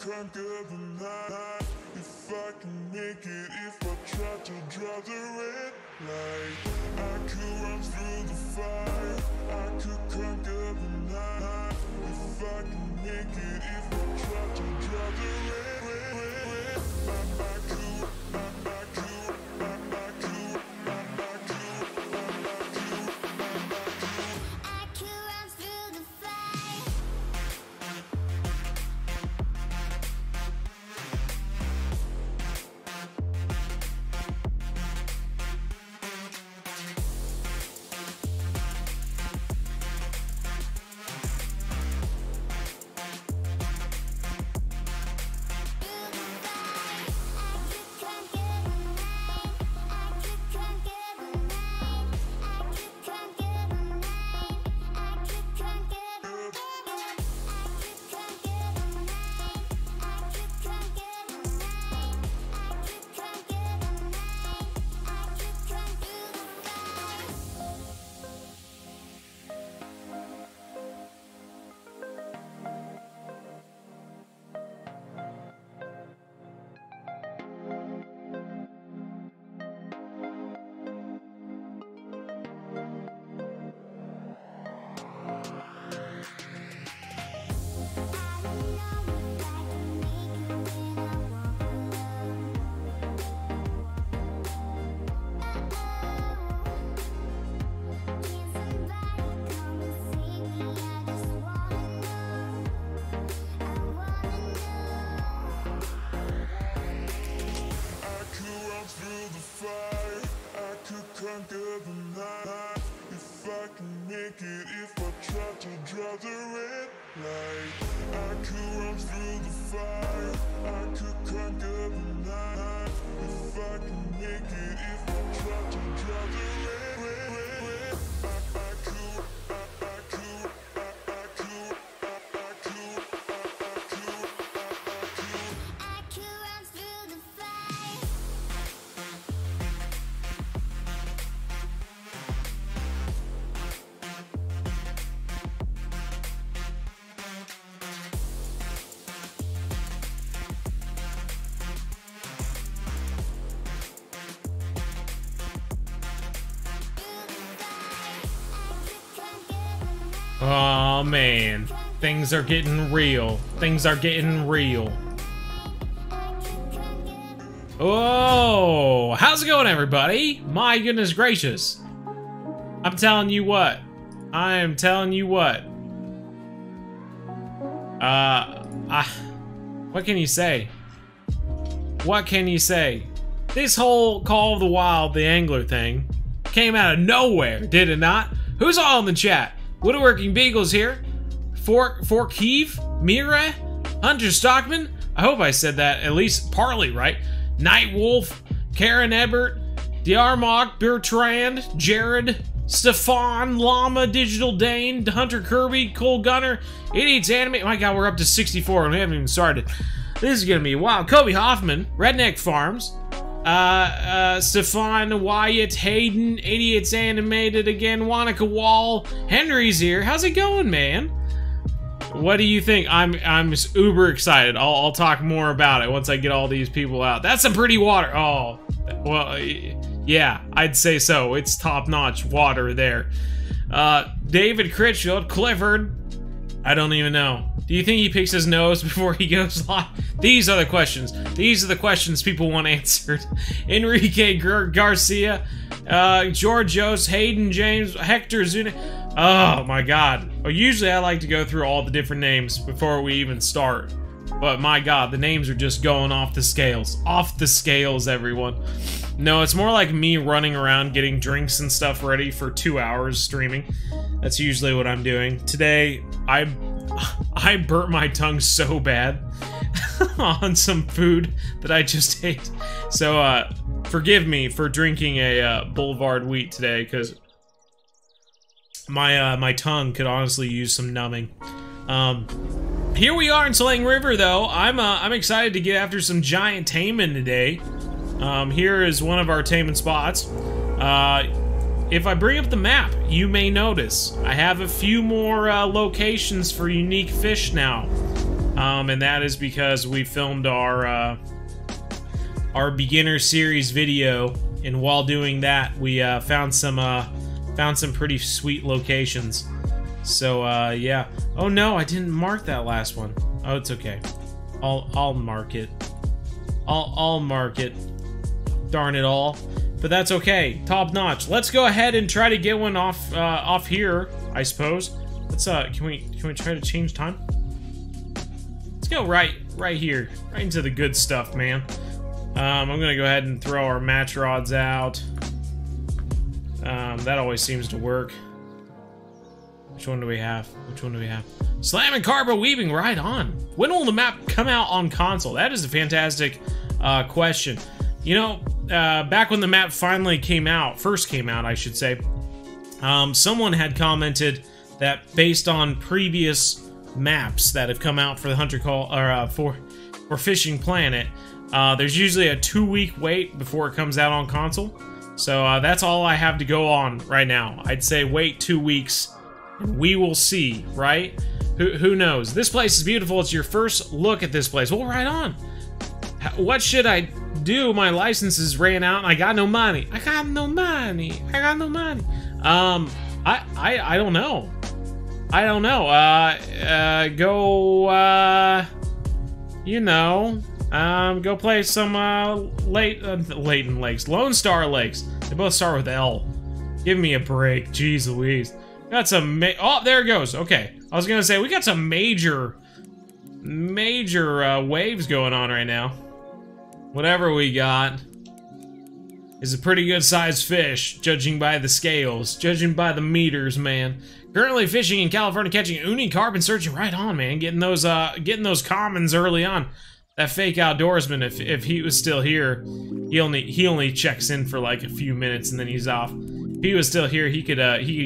climb every night. If I can make it, if I try to drive the red light, I could run through the fire, I could climb every night. If I can make it, if I try to drive the red I could, I could, I could, I could, I could run through the fire. Oh man, things are getting real. Things are getting real. Oh, how's it going, everybody? My goodness gracious. I'm telling you what. I am telling you what. What can you say? What can you say? This whole Call of the Wild, the angler thing, came out of nowhere, did it not? Who's all in the chat? Woodworking Beagles here, for Kiev, Mira, Hunter Stockman, I hope I said that at least partly right, Night Wolf, Karen Ebert, Diarmok, Bertrand, Jared, Stefan, Llama, Digital Dane, Hunter Kirby, Cole Gunner, Idiots Anime, my god, we're up to 64 and we haven't even started. This is gonna be wild. Kobe Hoffman, Redneck Farms, Stefan, Wyatt, Hayden, Idiots Animated again, Wanaka Wall, Henry's here. How's it going, man? What do you think? I'm uber excited. I'll talk more about it once I get all these people out. That's some pretty water. Oh, well, yeah, I'd say so. It's top-notch water there. David Critchfield, Clifford. I don't even know. Do you think he picks his nose before he goes live? These are the questions. These are the questions people want answered. Enrique Garcia, Georgios, Hayden James, Hector Zuna. Oh my god. Well, usually I like to go through all the different names before we even start. But my god, the names are just going off the scales. Off the scales, everyone. No, it's more like me running around getting drinks and stuff ready for 2 hours streaming. That's usually what I'm doing. Today, I burnt my tongue so bad on some food that I just ate. So, forgive me for drinking a Boulevard Wheat today, because my tongue could honestly use some numbing. Here we are in Selenge River, though. I'm excited to get after some giant taimen today. Here is one of our taimen spots. If I bring up the map, you may notice I have a few more locations for unique fish now. and that is because we filmed our beginner series video, and while doing that, we found some pretty sweet locations. So yeah. Oh no, I didn't mark that last one. Oh, it's okay. I'll mark it. I'll mark it. Darn it all. But that's okay. Top notch. Let's go ahead and try to get one off off here, I suppose. Let's can we try to change time? Let's go right here. Right into the good stuff, man. I'm gonna go ahead and throw our match rods out. That always seems to work. Which one do we have? Which one do we have? Slamming Carbo Weaving, right on. When will the map come out on console? That is a fantastic question. You know, back when the map finally came out, first came out, I should say, someone had commented that based on previous maps that have come out for the Hunter Call or for Fishing Planet, there's usually a 2-week wait before it comes out on console. So that's all I have to go on right now. I'd say wait 2 weeks. We will see, right? Who knows? This place is beautiful. It's your first look at this place. Well, right on. What should I do? My licenses ran out and I got no money. I got no money. I got no money. I don't know. I don't know. You know, go play some Leighton Lakes. Lone Star Lakes. They both start with L. Give me a break. Jeez Louise. Got some, oh, there it goes. Okay, I was gonna say we got some major waves going on right now. Whatever we got is a pretty good sized fish, judging by the scales, judging by the meters, man. Currently fishing in California, catching uni, carp, and searching. Right on, man. Getting those commons early on. That fake outdoorsman, if he was still here, he only checks in for like a few minutes and then he's off. If he was still here, he could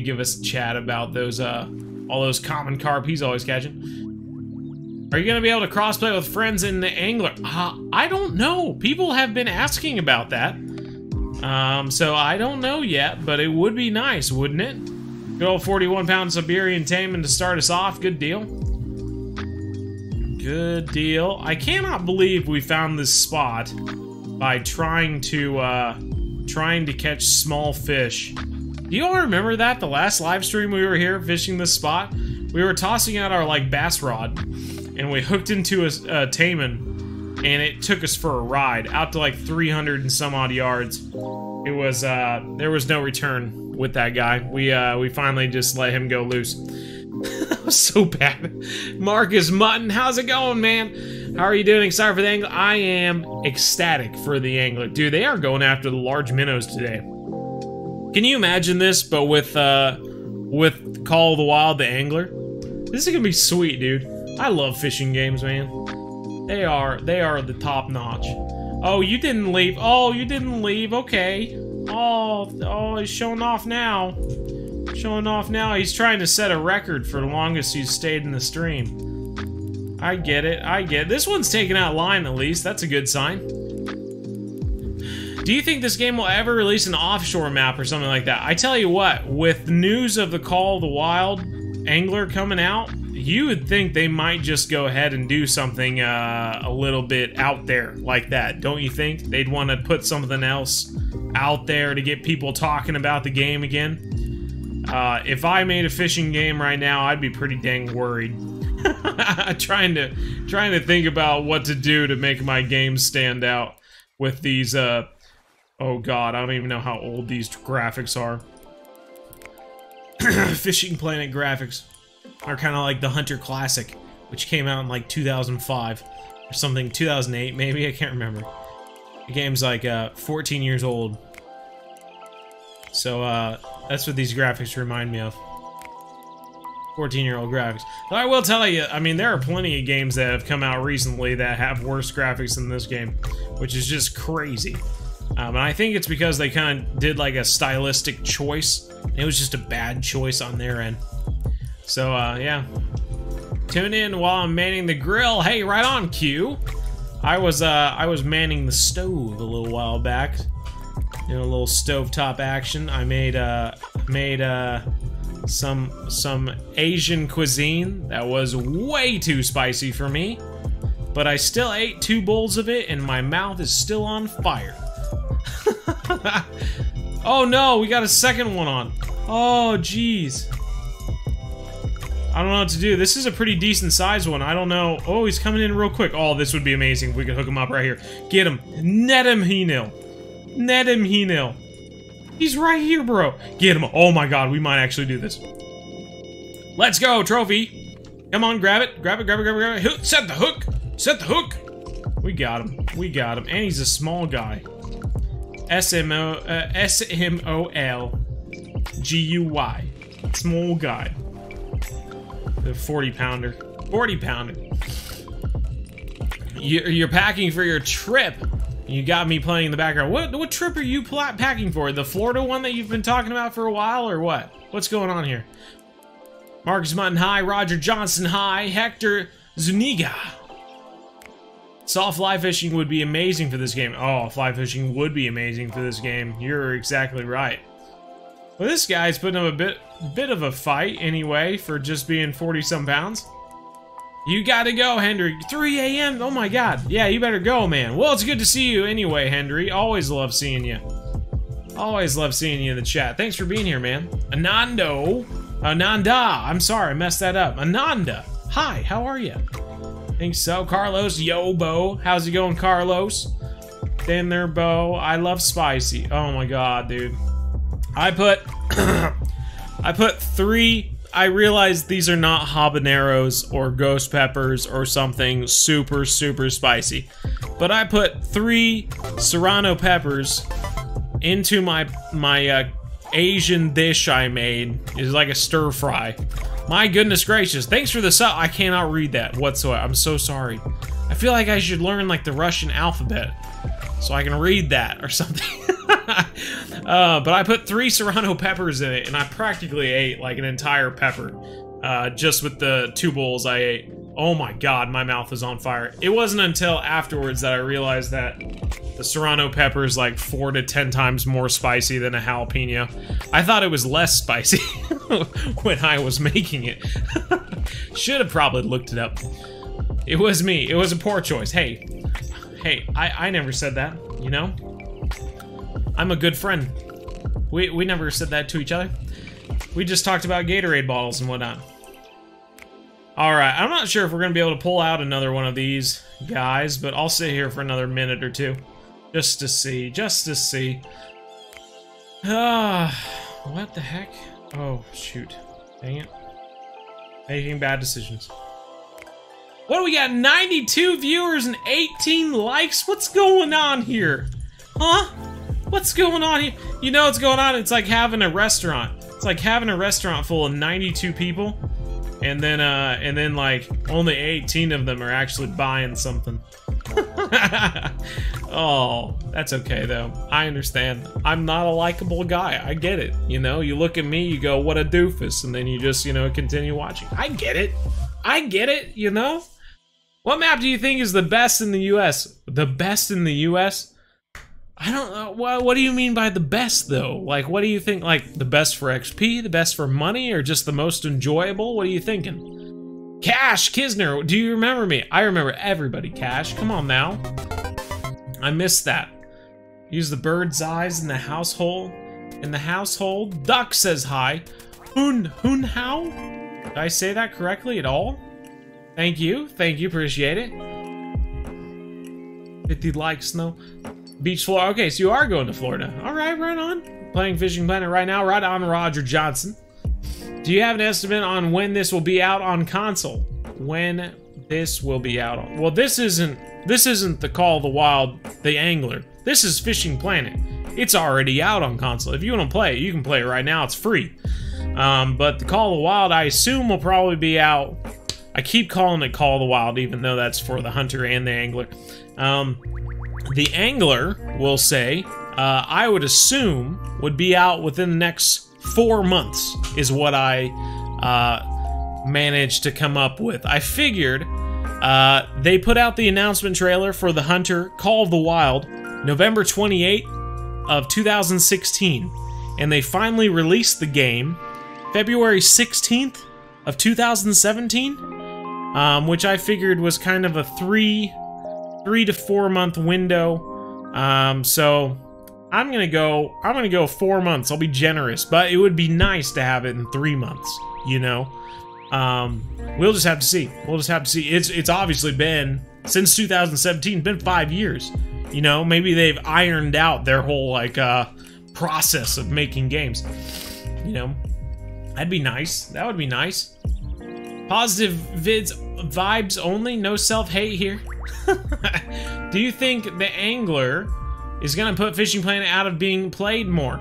give us a chat about those all those common carp he's always catching. Are you gonna be able to crossplay with friends in the angler? I don't know. People have been asking about that, so I don't know yet. But it would be nice, wouldn't it? Good old 41-pound Siberian Taimen to start us off. Good deal. Good deal. I cannot believe we found this spot by trying to catch small fish. Do you all remember that? The last live stream we were here fishing this spot, we were tossing out our like bass rod and we hooked into a Taimen and it took us for a ride out to like 300 and some odd yards. It was there was no return with that guy. We finally just let him go loose. That was so bad. Marcus Mutton, how's it going, man? How are you doing? Excited for the angler? I am ecstatic for the angler. Dude, they are going after the large minnows today. Can you imagine this, but with Call of the Wild, the angler? This is gonna be sweet, dude. I love fishing games, man. They are the top notch. Oh, you didn't leave. Oh, you didn't leave. Okay. Oh, he's showing off now. Showing off now. He's trying to set a record for the longest he's stayed in the stream. I get it, I get it. This one's taken out line at least, that's a good sign. Do you think this game will ever release an offshore map or something like that? I tell you what, with news of the Call of the Wild angler coming out, you would think they might just go ahead and do something a little bit out there like that, don't you think? They'd want to put something else out there to get people talking about the game again. If I made a fishing game right now, I'd be pretty dang worried. trying to think about what to do to make my game stand out with these oh god, I don't even know how old these graphics are. Fishing Planet graphics are kind of like the Hunter Classic, which came out in like 2005 or something, 2008 maybe, I can't remember. The game's like 14 years old, so that's what these graphics remind me of. 14-year-old graphics. Though I will tell you, I mean, there are plenty of games that have come out recently that have worse graphics than this game, which is just crazy. And I think it's because they kind of did like a stylistic choice. It was just a bad choice on their end. So, yeah. Tune in while I'm manning the grill. Hey, right on, Q. I was manning the stove a little while back. Doing a little stovetop action. I made some Asian cuisine that was way too spicy for me, but I still ate 2 bowls of it and my mouth is still on fire. Oh no, we got a second one on. Oh jeez. I don't know what to do. This is a pretty decent sized one. I don't know. Oh, he's coming in real quick. Oh, this would be amazing if we could hook him up right here. Get him. Net him, he nil. Net him, he nil. He's right here, bro. Get him. Oh my god, we might actually do this. Let's go, trophy. Come on, grab it. Grab it, grab it, grab it, grab it. Hook. Set the hook. Set the hook. We got him. We got him. And he's a small guy. S-M-O-L-G-U-Y. Small guy. The 40-pounder. 40-pounder. You're packing for your trip. You got me playing in the background. What trip are you packing for? The Florida one that you've been talking about for a while, or what? What's going on here? Marcus Mutton, hi. Roger Johnson, hi. Hector Zuniga. Soft fly fishing would be amazing for this game. Oh, fly fishing would be amazing for this game. You're exactly right. Well, this guy's putting up a bit of a fight, anyway, for just being 40-some pounds. You gotta go, Hendry. 3 a.m.? Oh, my God. Yeah, you better go, man. Well, it's good to see you anyway, Hendry. Always love seeing you. Always love seeing you in the chat. Thanks for being here, man. Ananda. I'm sorry, I messed that up. Ananda. Hi, how are you? Think so. Carlos. Yo, Bo. How's it going, Carlos? Stand there, Bo. I love spicy. Oh, my God, dude. I put 3. I realized these are not habaneros or ghost peppers or something super, super spicy. But I put 3 serrano peppers into my Asian dish I made. It's like a stir fry. My goodness gracious. Thanks for the sub. I cannot read that whatsoever. I'm so sorry. I feel like I should learn like the Russian alphabet so I can read that or something. But I put 3 serrano peppers in it, and I practically ate like an entire pepper just with the 2 bowls I ate. Oh my god, my mouth is on fire. It wasn't until afterwards that I realized that the serrano pepper is like 4 to 10 times more spicy than a jalapeno. I thought it was less spicy when I was making it. Should have probably looked it up. It was me. It was a poor choice. Hey, I never said that, you know? I'm a good friend. We never said that to each other. We just talked about Gatorade bottles and whatnot. Alright, I'm not sure if we're going to be able to pull out another one of these guys, but I'll sit here for another minute or two. Just to see, just to see. What the heck? Oh, shoot. Dang it. Making bad decisions. What do we got? 92 viewers and 18 likes? What's going on here? Huh? What's going on here? You know what's going on? It's like having a restaurant. It's like having a restaurant full of 92 people, and then like only 18 of them are actually buying something. Oh, that's okay though. I understand. I'm not a likable guy. I get it. You know, you look at me, you go, "What a doofus," and then you just, you know, continue watching. I get it. I get it. You know? What map do you think is the best in the U.S.? The best in the U.S.? I don't know. What do you mean by the best, though? Like, what do you think? Like, the best for XP? The best for money? Or just the most enjoyable? What are you thinking? Cash! Kisner, do you remember me? I remember everybody, Cash. Come on, now. I missed that. Use the bird's eyes in the household. In the household. Duck says hi. Hun how? Did I say that correctly at all? Thank you. Thank you. Appreciate it. 50 likes, though. Beach, Florida. Okay, so you are going to Florida. All right, right on. Playing Fishing Planet right now. Right on, Roger Johnson. Do you have an estimate on when this will be out on console? When this will be out on? Well, this isn't the Call of the Wild, the Angler. This is Fishing Planet. It's already out on console. If you want to play it, you can play it right now. It's free. But the Call of the Wild, I assume, will probably be out. I keep calling it Call of the Wild, even though that's for the hunter and the angler. The Angler, will say, I would assume, would be out within the next 4 months, is what I managed to come up with. I figured they put out the announcement trailer for the Hunter Call of the Wild November 28th of 2016, and they finally released the game February 16th of 2017, which I figured was kind of a three to four month window. So I'm gonna go 4 months. I'll be generous, but it would be nice to have it in 3 months, you know. We'll just have to see. We'll just have to see. It's obviously been since 2017, been 5 years. You know, maybe they've ironed out their whole like process of making games. You know, that'd be nice. That would be nice. Positive vids, vibes only. No self-hate here. Do you think the angler is gonna put Fishing Planet out of being played more?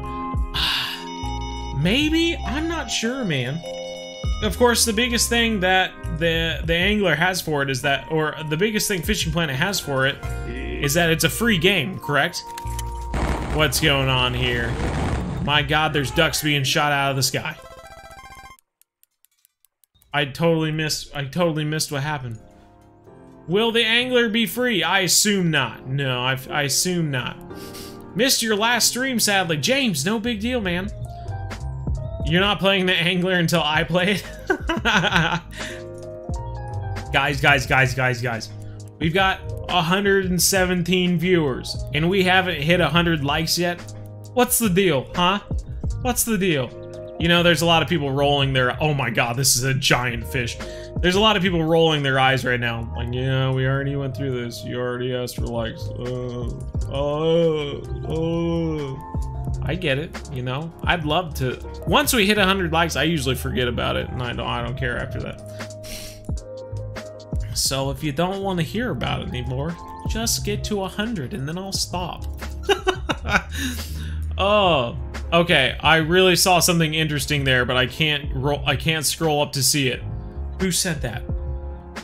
Maybe. I'm not sure, man. Of course, the biggest thing that the angler has for it is that, or the biggest thing Fishing Planet has for it is that it's a free game, correct? What's going on here? My God, there's ducks being shot out of the sky. I totally missed what happened. Will the angler be free? I assume not. No, I assume not. Missed your last stream, sadly. James, no big deal, man. You're not playing the angler until I play it? Guys. We've got 117 viewers, and we haven't hit 100 likes yet. What's the deal, huh? What's the deal? You know, there's a lot of people rolling their... Oh my God, this is a giant fish. There's a lot of people rolling their eyes right now. Like, yeah, we already went through this. You already asked for likes. I get it, you know? I'd love to... Once we hit 100 likes, I usually forget about it, and I don't care after that. So if you don't want to hear about it anymore, just get to 100, and then I'll stop. Oh, okay. I really saw something interesting there, but I can't scroll up to see it. Who said that?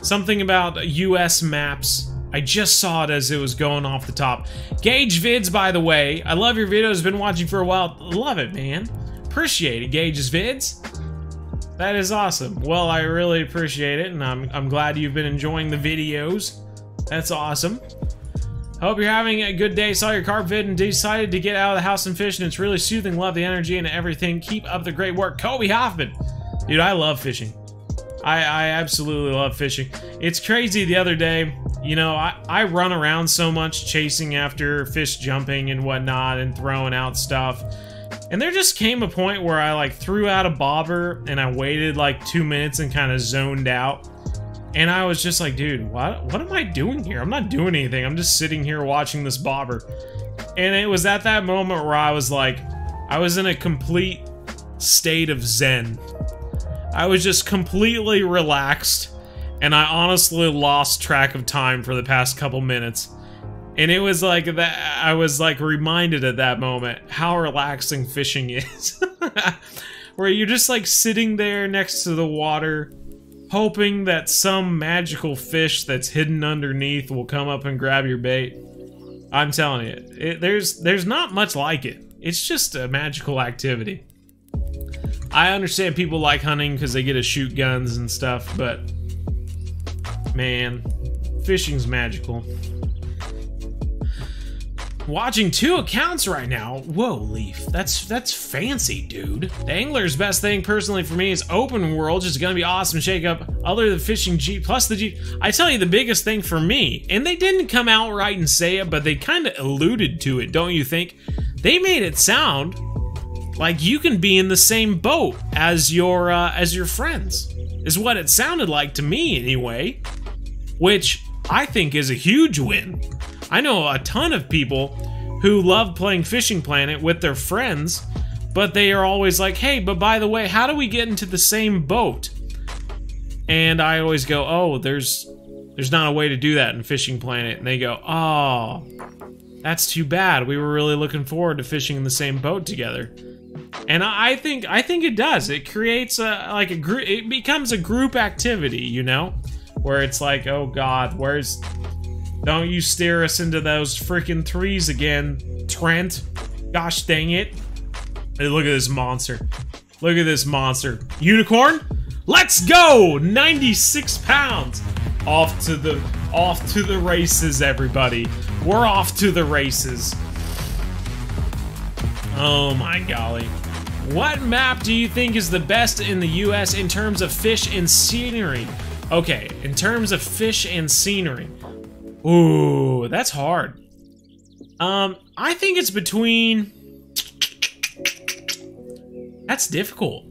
Something about US maps. I just saw it as it was going off the top. Gage Vids, by the way. I love your videos. Been watching for a while. Love it, man. Appreciate it, Gage's Vids. That is awesome. Well, I really appreciate it, and I'm glad you've been enjoying the videos. That's awesome. Hope you're having a good day. Saw your carp vid and decided to get out of the house and fish, and it's really soothing. Love the energy and everything. Keep up the great work. Kobe Hoffman. Dude, I love fishing. I absolutely love fishing. It's crazy the other day. You know, I run around so much chasing after fish, jumping and whatnot, and throwing out stuff. And there just came a point where I like threw out a bobber and I waited like 2 minutes and kind of zoned out. And I was just like, dude, what am I doing here? I'm not doing anything. I'm just sitting here watching this bobber. And it was at that moment where I was like, I was in a complete state of zen. I was just completely relaxed, and I honestly lost track of time for the past couple minutes. And it was like that, I was like reminded at that moment how relaxing fishing is. Where you're just like sitting there next to the water, hoping that some magical fish that's hidden underneath will come up and grab your bait. I'm telling you, there's not much like it. It's just a magical activity. I understand people like hunting because they get to shoot guns and stuff, but man, fishing's magical. Watching 2 accounts right now. Whoa, Leaf, that's fancy, dude. The angler's best thing personally for me is open world. Just gonna be awesome shakeup. Other than fishing Jeep plus the Jeep, I tell you the biggest thing for me, and they didn't come out right and say it, but they kind of alluded to it, don't you think? They made it sound like you can be in the same boat as your friends, is what it sounded like to me anyway, which I think is a huge win. I know a ton of people who love playing Fishing Planet with their friends, but they are always like, hey, but by the way, how do we get into the same boat? And I always go, oh, there's not a way to do that in Fishing Planet. And they go, oh, that's too bad. We were really looking forward to fishing in the same boat together. And I think it does. It creates like a group. It becomes a group activity, you know, where it's like, oh God, where's... Don't you steer us into those freaking threes again, Trent. Gosh dang it. Hey, look at this monster. Look at this monster. Unicorn? Let's go! 96 pounds. Off to the races, everybody. We're off to the races. Oh my golly. What map do you think is the best in the US in terms of fish and scenery? Okay, in terms of fish and scenery. Ooh, that's hard. I think it's between... That's difficult.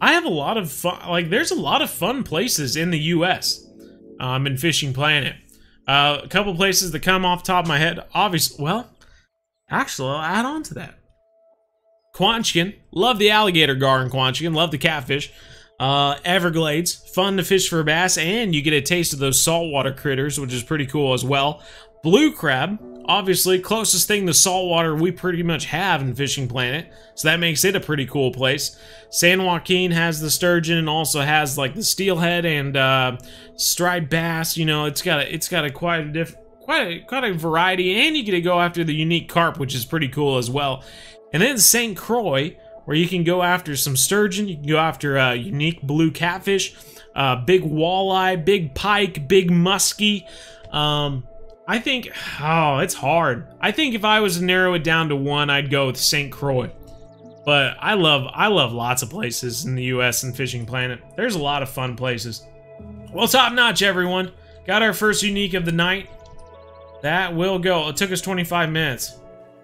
I have a lot of fun, like there's a lot of fun places in the US in Fishing Planet. A couple places that come off the top of my head, obviously, well, actually I'll add on to that. Quanchkin, love the alligator gar in Quanchkin, love the catfish. Everglades, fun to fish for bass, and you get a taste of those saltwater critters, which is pretty cool as well. Blue crab, obviously, closest thing to saltwater we pretty much have in Fishing Planet, so that makes it a pretty cool place. San Joaquin has the sturgeon and also has like the steelhead and striped bass. You know, it's got a quite a variety, and you get to go after the unique carp, which is pretty cool as well. And then St. Croix, where you can go after some sturgeon, you can go after unique blue catfish, big walleye, big pike, big muskie. I think, oh, it's hard. I think if I was to narrow it down to one, I'd go with St. Croix. But I love lots of places in the U.S. and Fishing Planet. There's a lot of fun places. Well, top notch, everyone. Got our first unique of the night. That will go. It took us 25 minutes.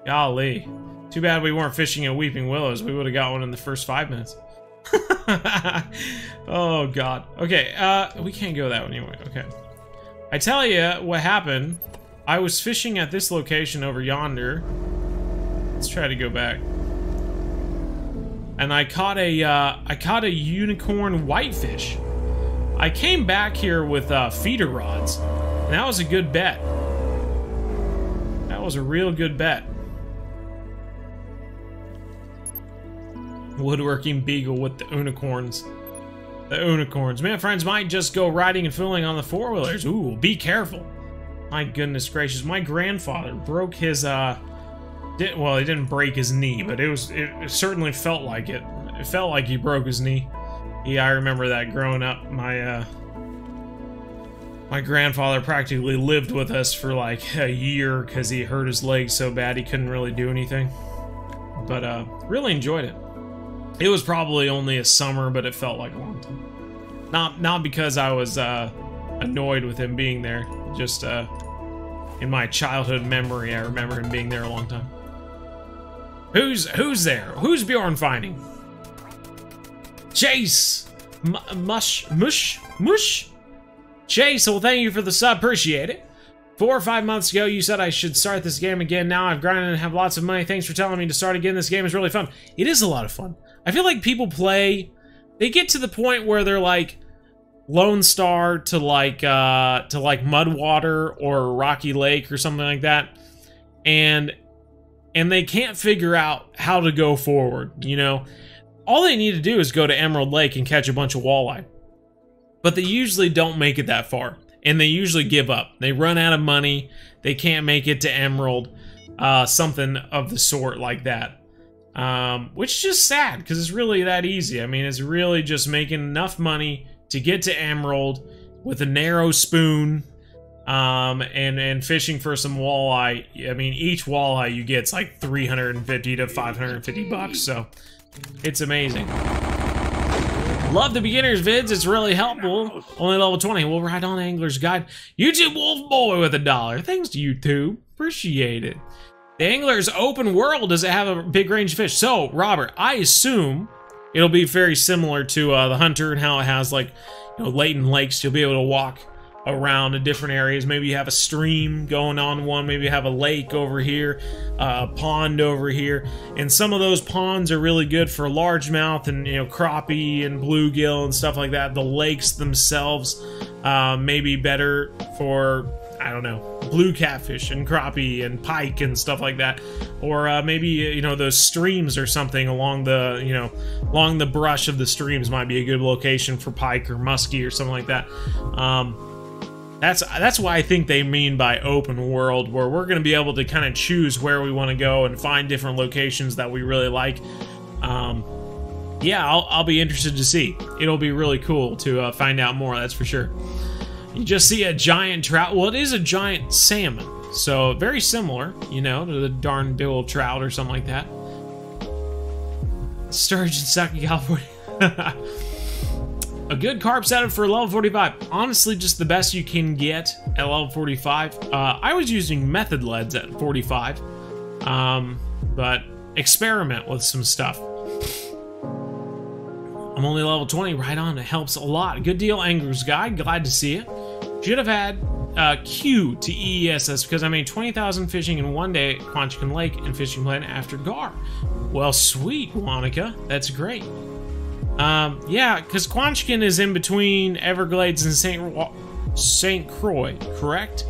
Golly. Too bad we weren't fishing at Weeping Willows. We would have got one in the first 5 minutes. Oh, God. Okay, we can't go that one anyway. Okay. I tell you what happened. I was fishing at this location over yonder. Let's try to go back. And I caught a unicorn whitefish. I came back here with feeder rods. And that was a good bet. That was a real good bet. Woodworking beagle with the unicorns. The unicorns. Man, friends might just go riding and fooling on the four-wheelers. Ooh, be careful. My goodness gracious. My grandfather broke his, well, he didn't break his knee, but it certainly felt like it. It felt like he broke his knee. Yeah, I remember that growing up. My grandfather practically lived with us for like a year because he hurt his leg so bad he couldn't really do anything. But, really enjoyed it. It was probably only a summer, but it felt like a long time. Not because I was annoyed with him being there. Just in my childhood memory, I remember him being there a long time. Who's there? Who's Bjorn finding? Chase, mush. Chase, well, thank you for the sub. Appreciate it. 4 or 5 months ago, you said I should start this game again. Now I've grinded and have lots of money. Thanks for telling me to start again. This game is really fun. It is a lot of fun. I feel like people play, they get to the point where they're like Lone Star to like Mudwater or Rocky Lake or something like that, and they can't figure out how to go forward. You know, all they need to do is go to Emerald Lake and catch a bunch of walleye, but they usually don't make it that far, and they usually give up. They run out of money. They can't make it to Emerald, something of the sort like that. Which is just sad, because it's really that easy. I mean, it's really just making enough money to get to Emerald with a narrow spoon, and fishing for some walleye. I mean, each walleye you get's like 350 to 550 bucks, so it's amazing. Love the beginner's vids, it's really helpful. Only level 20, we'll ride on Angler's Guide. YouTube Wolf Boy with $1. Thanks to YouTube, appreciate it. The Angler's Open World, does it have a big range of fish? So, Robert, I assume it'll be very similar to the Hunter and how it has, like, you know, latent lakes. You'll be able to walk around in different areas. Maybe you have a stream going on one. Maybe you have a lake over here, a pond over here. And some of those ponds are really good for largemouth and, you know, crappie and bluegill and stuff like that. The lakes themselves may be better for, I don't know, blue catfish and crappie and pike and stuff like that, or maybe, you know, those streams or something along the, you know, along the brush of the streams might be a good location for pike or muskie or something like that. That's what I think they mean by open world, where we're going to be able to kind of choose where we want to go and find different locations that we really like. Yeah, I'll be interested to see. It'll be really cool to find out more, that's for sure. You just see a giant trout. Well, it is a giant salmon, so very similar, you know, to the darn big old trout or something like that. Sturgeon stuck in California. A good carp setup for level 45. Honestly, just the best you can get at level 45. I was using method leads at 45, but experiment with some stuff. I'm only level 20, right on. It helps a lot. Good deal, Angler's Guide. Glad to see it. Should have had Q to EESS because I made 20,000 fishing in one day at Quanchkin Lake and fishing plan after Gar. Well, sweet, Wanaka. That's great. Yeah, because Quanchkin is in between Everglades and St. Croix, correct?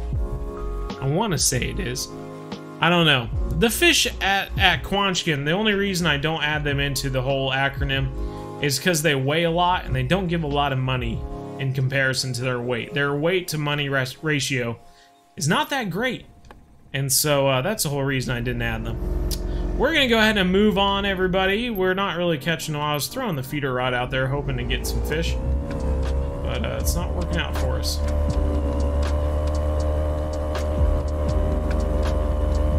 I want to say it is. I don't know. The fish at Quanchkin, the only reason I don't add them into the whole acronym is because they weigh a lot and they don't give a lot of money in comparison to their weight. Their weight to money ratio is not that great. And so that's the whole reason I didn't add them. We're going to go ahead and move on, everybody. We're not really catching them. I was throwing the feeder rod out there hoping to get some fish. But it's not working out for us.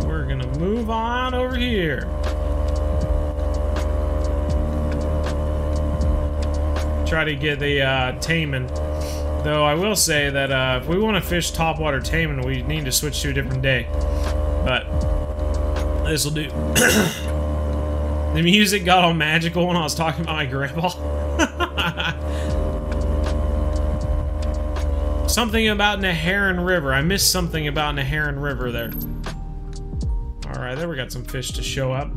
We're going to move on over here. Try to get the Taimen. Though I will say that if we want to fish topwater Taimen, we need to switch to a different day. But this will do. The music got all magical when I was talking about my grandpa. Something about the Heron River. I missed something about the Heron River there. All right, there we got some fish to show up.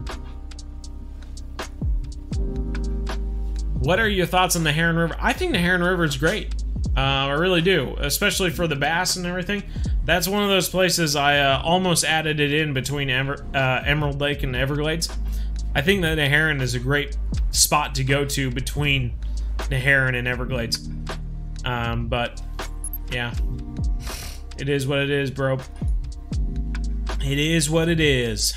What are your thoughts on the Heron River? I think the Heron River is great. I really do, especially for the bass and everything. That's one of those places I almost added it in between Emerald Lake and Everglades. I think that the Heron is a great spot to go to between the Heron and Everglades. But yeah, it is what it is, bro. It is what it is.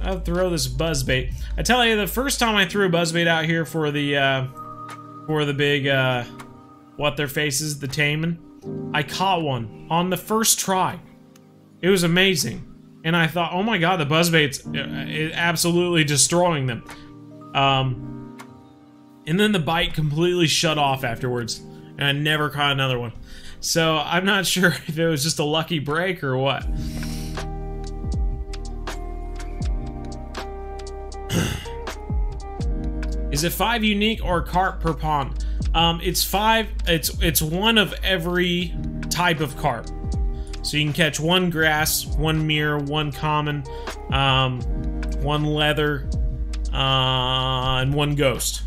I'll throw this buzzbait. I tell you, the first time I threw a buzzbait out here for the big what their faces, the Taimen, I caught one on the first try. It was amazing, and I thought, oh my god, the buzzbait's absolutely destroying them. And then the bite completely shut off afterwards, and I never caught another one. So I'm not sure if it was just a lucky break or what. Is it 5 unique or carp per pond? It's 5. It's one of every type of carp. So you can catch one grass, one mirror, one common, one leather, and one ghost.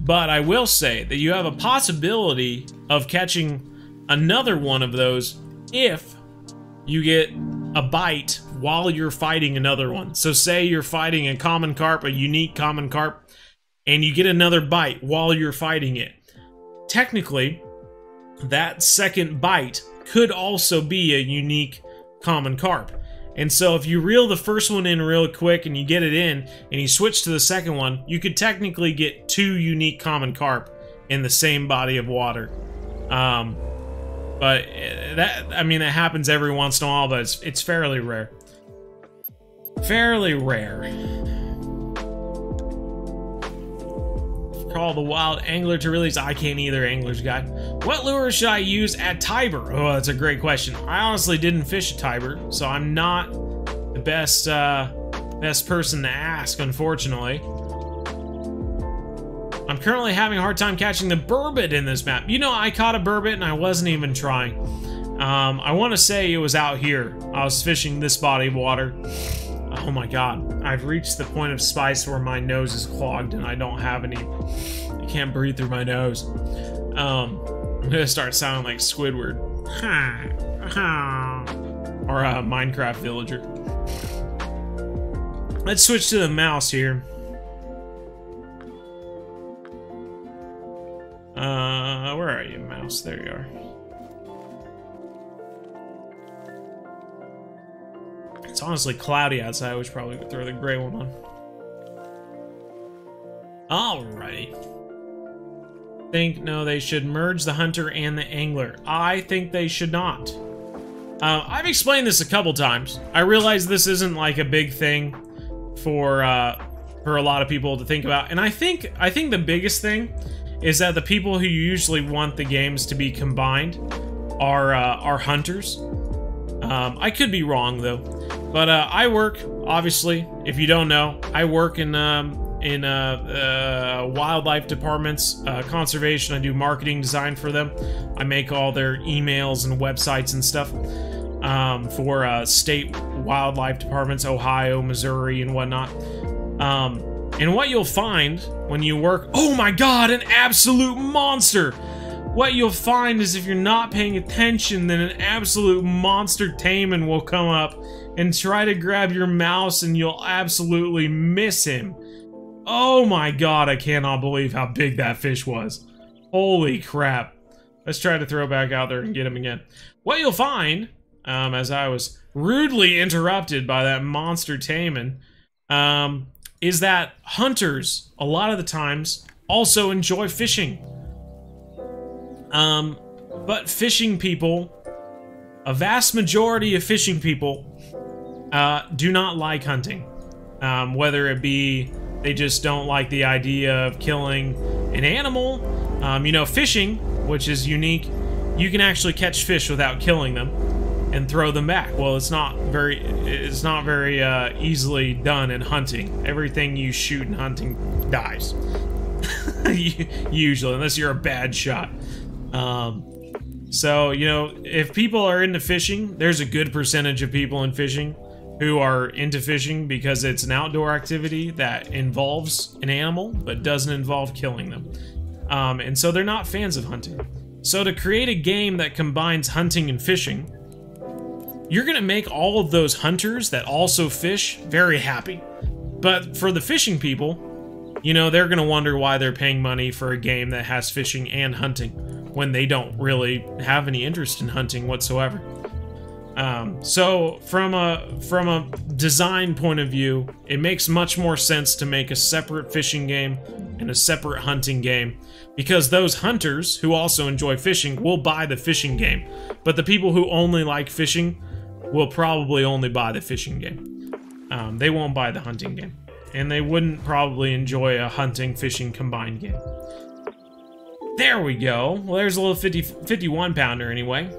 But I will say that you have a possibility of catching another one of those if you get a bite while you're fighting another one. So say you're fighting a common carp, a unique common carp, and you get another bite while you're fighting it. Technically, that second bite could also be a unique common carp. And so if you reel the first one in real quick and you get it in, and you switch to the second one, you could technically get 2 unique common carp in the same body of water. But that, I mean, that happens every once in a while, but it's fairly rare. Fairly rare. Call the wild angler to release. I can't either, Angler's Guide. What lure should I use at Tiber? Oh, that's a great question. I honestly didn't fish at Tiber, so I'm not the best person to ask, unfortunately. I'm currently having a hard time catching the burbot in this map. You know, I caught a burbot and I wasn't even trying. I want to say it was out here. I was fishing this body of water. Oh my god. I've reached the point of spice where my nose is clogged and I don't have any... I can't breathe through my nose. I'm going to start sounding like Squidward. Or a Minecraft villager. Let's switch to the mouse here. Where are you, mouse? There you are. It's honestly cloudy outside, which probably would throw the gray one on. Alrighty. Think, no, they should merge the hunter and the angler. I think they should not. I've explained this a couple times. I realize this isn't like a big thing for for a lot of people to think about. And I think the biggest thing is that the people who usually want the games to be combined are hunters. I could be wrong though, but I work, obviously, if you don't know, I work in wildlife departments, conservation. I do marketing design for them. I make all their emails and websites and stuff for state wildlife departments, Ohio, Missouri, and whatnot. And what you'll find when you work, oh my god, an absolute monster! What you'll find is if you're not paying attention, then an absolute monster Taimen will come up and try to grab your mouse and you'll absolutely miss him. Oh my god, I cannot believe how big that fish was. Holy crap. Let's try to throw back out there and get him again. What you'll find, as I was rudely interrupted by that monster Taimen, is that hunters, a lot of the times, also enjoy fishing. But fishing people, a vast majority of fishing people, do not like hunting. Whether it be they just don't like the idea of killing an animal. You know, fishing, which is unique, you can actually catch fish without killing them and throw them back. Well, it's not very easily done in hunting. Everything you shoot in hunting dies. Usually, unless you're a bad shot. So, you know, if people are into fishing, there's a good percentage of people in fishing who are into fishing because it's an outdoor activity that involves an animal but doesn't involve killing them. And so they're not fans of hunting. So to create a game that combines hunting and fishing, you're gonna make all of those hunters that also fish very happy. But for the fishing people, you know, they're gonna wonder why they're paying money for a game that has fishing and hunting when they don't really have any interest in hunting whatsoever. So from a design point of view, it makes much more sense to make a separate fishing game and a separate hunting game, because those hunters who also enjoy fishing will buy the fishing game, but the people who only like fishing will probably only buy the fishing game. They won't buy the hunting game, and they wouldn't probably enjoy a hunting-fishing combined game. There we go. Well, there's a little 51-pounder anyway.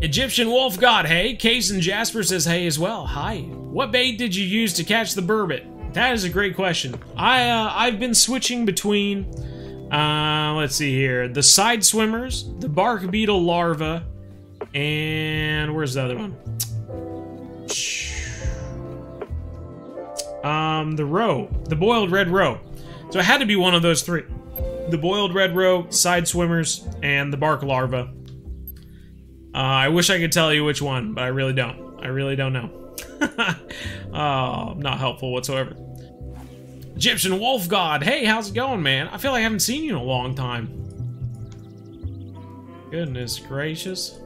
Egyptian Wolf God, hey. Case and Jasper says hey as well. Hi. What bait did you use to catch the burbot? That is a great question. I've been switching between, let's see here, the side swimmers, the bark beetle larva, and where's the other one? The roe, the boiled red roe. So it had to be one of those three. The boiled red roe, side swimmers, and the bark larva. I wish I could tell you which one, but I really don't. I really don't know. Not helpful whatsoever. Egyptian Wolf God, hey, how's it going, man? I feel like I haven't seen you in a long time. Goodness gracious.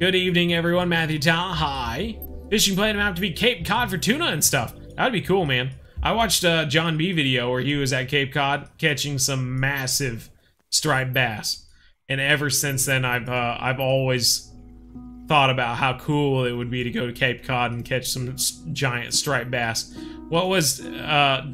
Good evening, everyone. Matthew Town, hi. Fishing plan map to be Cape Cod for tuna and stuff. That'd be cool, man. I watched a John B video where he was at Cape Cod catching some massive striped bass. And ever since then, I've always thought about how cool it would be to go to Cape Cod and catch some giant striped bass. What was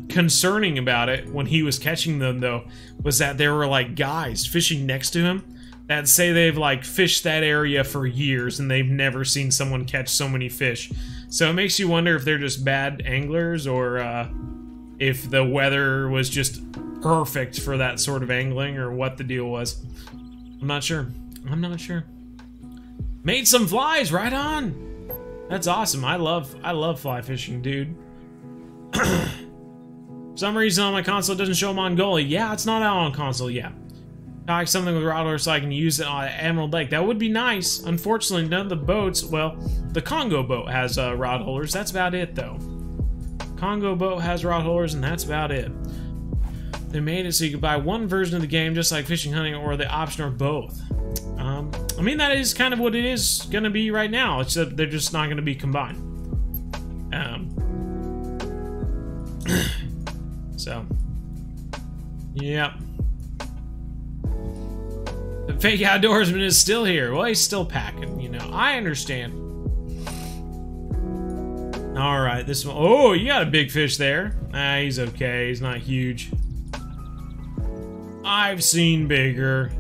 concerning about it when he was catching them, though, was that there were like guys fishing next to him that say they've like fished that area for years and they've never seen someone catch so many fish. So it makes you wonder if they're just bad anglers or if the weather was just perfect for that sort of angling or what the deal was. I'm not sure. I'm not sure. Made some flies, right on. That's awesome. I love fly fishing, dude. For some reason on my console it doesn't show Mongolia. Yeah, it's not out on console yet. I like something with Rattler so I can use it on Emerald Lake. That would be nice. Unfortunately, none of the boats, well, the Congo boat has rod holders. That's about it, though. Congo boat has rod holders, and that's about it. They made it so you could buy one version of the game, just like fishing, hunting, or the option or both. I mean, that is kind of what it is going to be right now, except they're just not going to be combined. So, yep. The fake outdoorsman is still here. Well, he's still packing, you know. I understand. All right, this one. Oh, you got a big fish there. Ah, he's okay. He's not huge. I've seen bigger.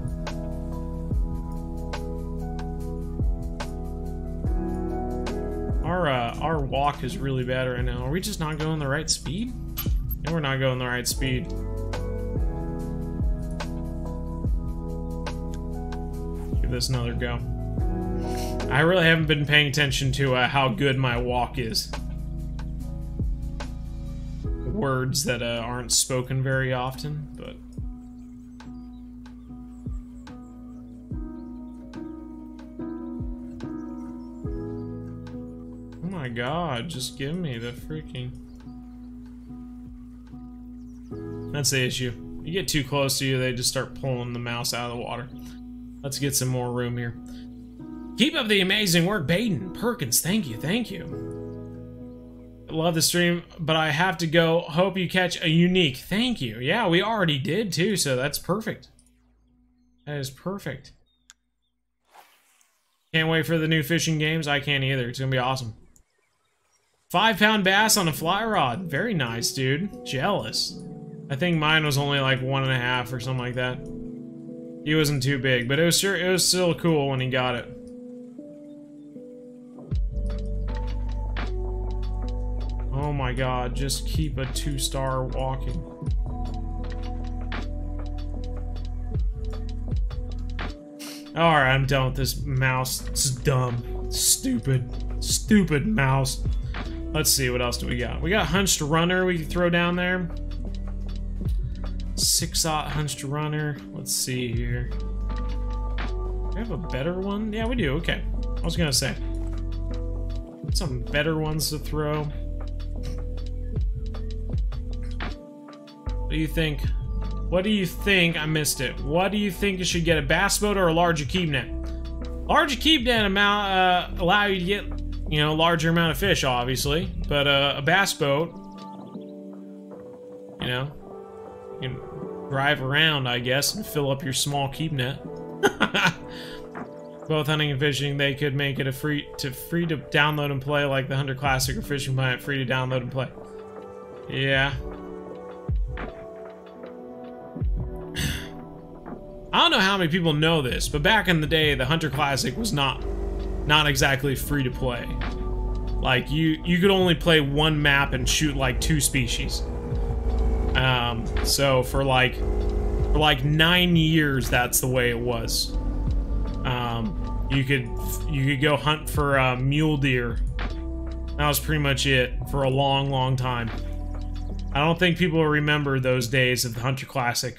Our walk is really bad right now. Are we just not going the right speed? No, we're not going the right speed. Give this another go. I really haven't been paying attention to how good my walk is. Words that aren't spoken very often, but... Oh my god, just give me the freaking... That's the issue. You get too close to you, they just start pulling the mouse out of the water. Let's get some more room here. Keep up the amazing work, Baden. Perkins, thank you, thank you. Love the stream, but I have to go. Hope you catch a unique. Thank you. Yeah, we already did too, so that's perfect. That is perfect. Can't wait for the new fishing games. I can't either. It's gonna be awesome. 5-pound bass on a fly rod. Very nice, dude. Jealous. I think mine was only like 1.5 or something like that. He wasn't too big, but it was still cool when he got it. Oh my god, just keep a 2-star walking. Alright, I'm done with this mouse. It's dumb. Stupid. Stupid mouse. Let's see, what else do we got? We got Hunched Runner we can throw down there. 6-aught Hunched Runner. Let's see here. Do we have a better one? Yeah, we do. Okay. I was gonna say. Some better ones to throw. What do you think? What do you think? I missed it. What do you think you should get? A bass boat or a large akib net? Large akib net amount allow you to get, you know, larger amount of fish, obviously. But a bass boat, you know, you can drive around, I guess, and fill up your small akib net. Both hunting and fishing, they could make it a free to download and play, like the Hunter Classic or Fishing Planet, free to download and play. Yeah. I don't know how many people know this, but back in the day, the Hunter Classic was not exactly free to play. Like, you could only play one map and shoot, like, 2 species. So for like 9 years, that's the way it was. You could go hunt for mule deer. That was pretty much it for a long, long time. I don't think people remember those days of the Hunter Classic.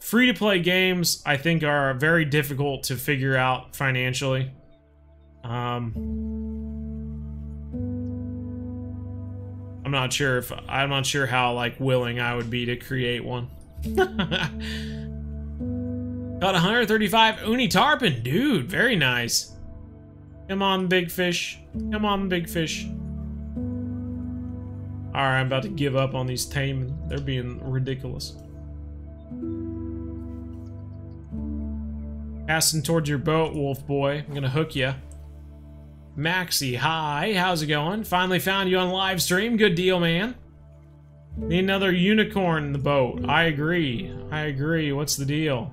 Free-to-play games, I think, are very difficult to figure out financially. I'm not sure how, like, willing I would be to create one. Got 135 uni tarpon, dude. Very nice. Come on, big fish. Come on, big fish. All right, I'm about to give up on these Taimen. They're being ridiculous. Casting towards your boat, wolf boy. I'm gonna hook you. Maxie, hi. How's it going? Finally found you on live stream. Good deal, man. Need another unicorn in the boat. I agree. I agree. What's the deal?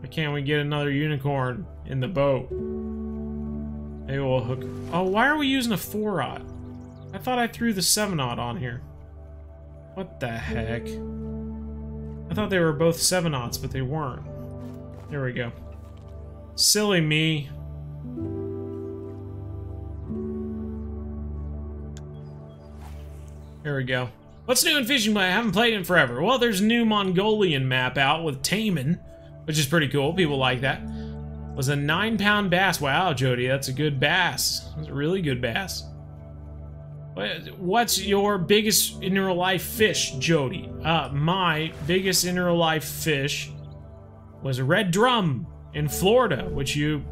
Why can't we get another unicorn in the boat? Maybe we'll hook. Oh, why are we using a 4-aught? I thought I threw the 7-aught on here. What the heck? I thought they were both 7-aughts, but they weren't. There we go. Silly me. Here we go. What's new in Fishing Planet? I haven't played in forever. Well, there's a new Mongolian map out with Taimen, which is pretty cool. People like that. It was a 9-pound bass. Wow, Jody, that's a good bass. That's a really good bass. What's your biggest in real life fish, Jody? My biggest in real life fish was a red drum in Florida, which you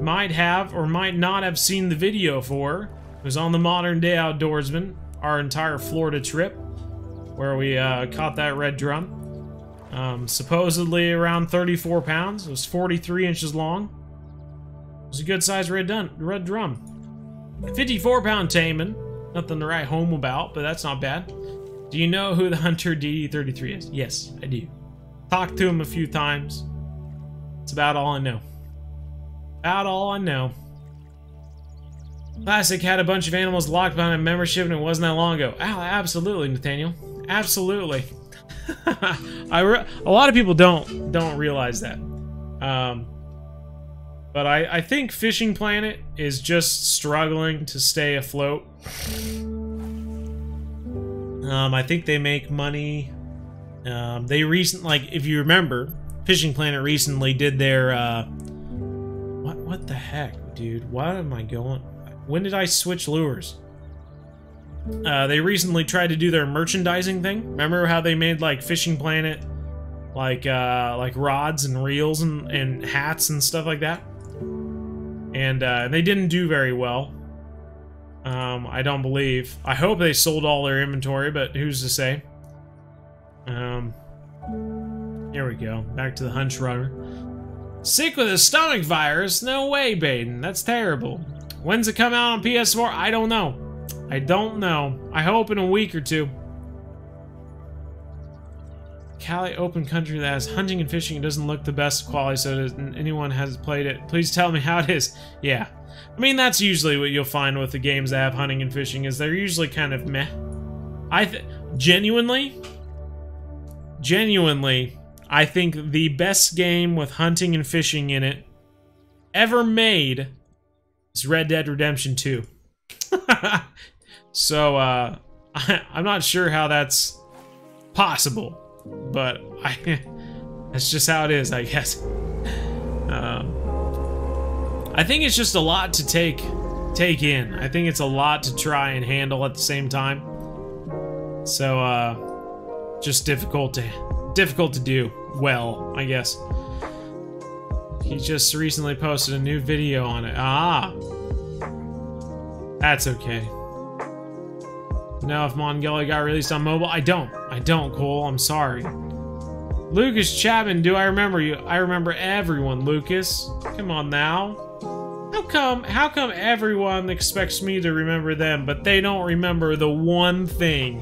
might have or might not have seen the video for. It was on the Modern Day Outdoorsman, our entire Florida trip, where we caught that red drum. Supposedly around 34 pounds. It was 43 inches long. It was a good-sized red drum. 54-pound Taimen. Nothing to write home about, but that's not bad. Do you know who the Hunter DD33 is? Yes, I do. Talked to him a few times. It's about all I know. About all I know. Classic had a bunch of animals locked behind a membership, and it wasn't that long ago. Ow, absolutely, Nathaniel. Absolutely. A lot of people don't realize that. But I think Fishing Planet is just struggling to stay afloat. I think they make money. They recently, like, if you remember, Fishing Planet recently did their, what the heck, dude? Why am I going? When did I switch lures? They recently tried to do their merchandising thing. Remember how they made, like, Fishing Planet, like rods and reels and hats and stuff like that? And they didn't do very well. I don't believe. I hope they sold all their inventory, but who's to say? Here we go. Back to the hunch runner. Sick with a stomach virus? No way, Baden. That's terrible. When's it come out on PS4? I don't know. I don't know. I hope in a week or two. Cali Open Country that has hunting and fishing. It doesn't look the best quality, so does anyone has played it. Please tell me how it is. Yeah. I mean, that's usually what you'll find with the games that have hunting and fishing, is they're usually kind of meh. Genuinely, I think the best game with hunting and fishing in it ever made is Red Dead Redemption 2. So, I'm not sure how that's possible, but that's just how it is, I guess. I think it's just a lot to take in. I think it's a lot to try and handle at the same time. So, just difficult to do well, I guess. He just recently posted a new video on it. Ah, that's okay. Now, if Mongolia got released on mobile, I don't, Cole. I'm sorry. Lucas Chapman, do I remember you? I remember everyone, Lucas. Come on now. How come everyone expects me to remember them, but they don't remember the one thing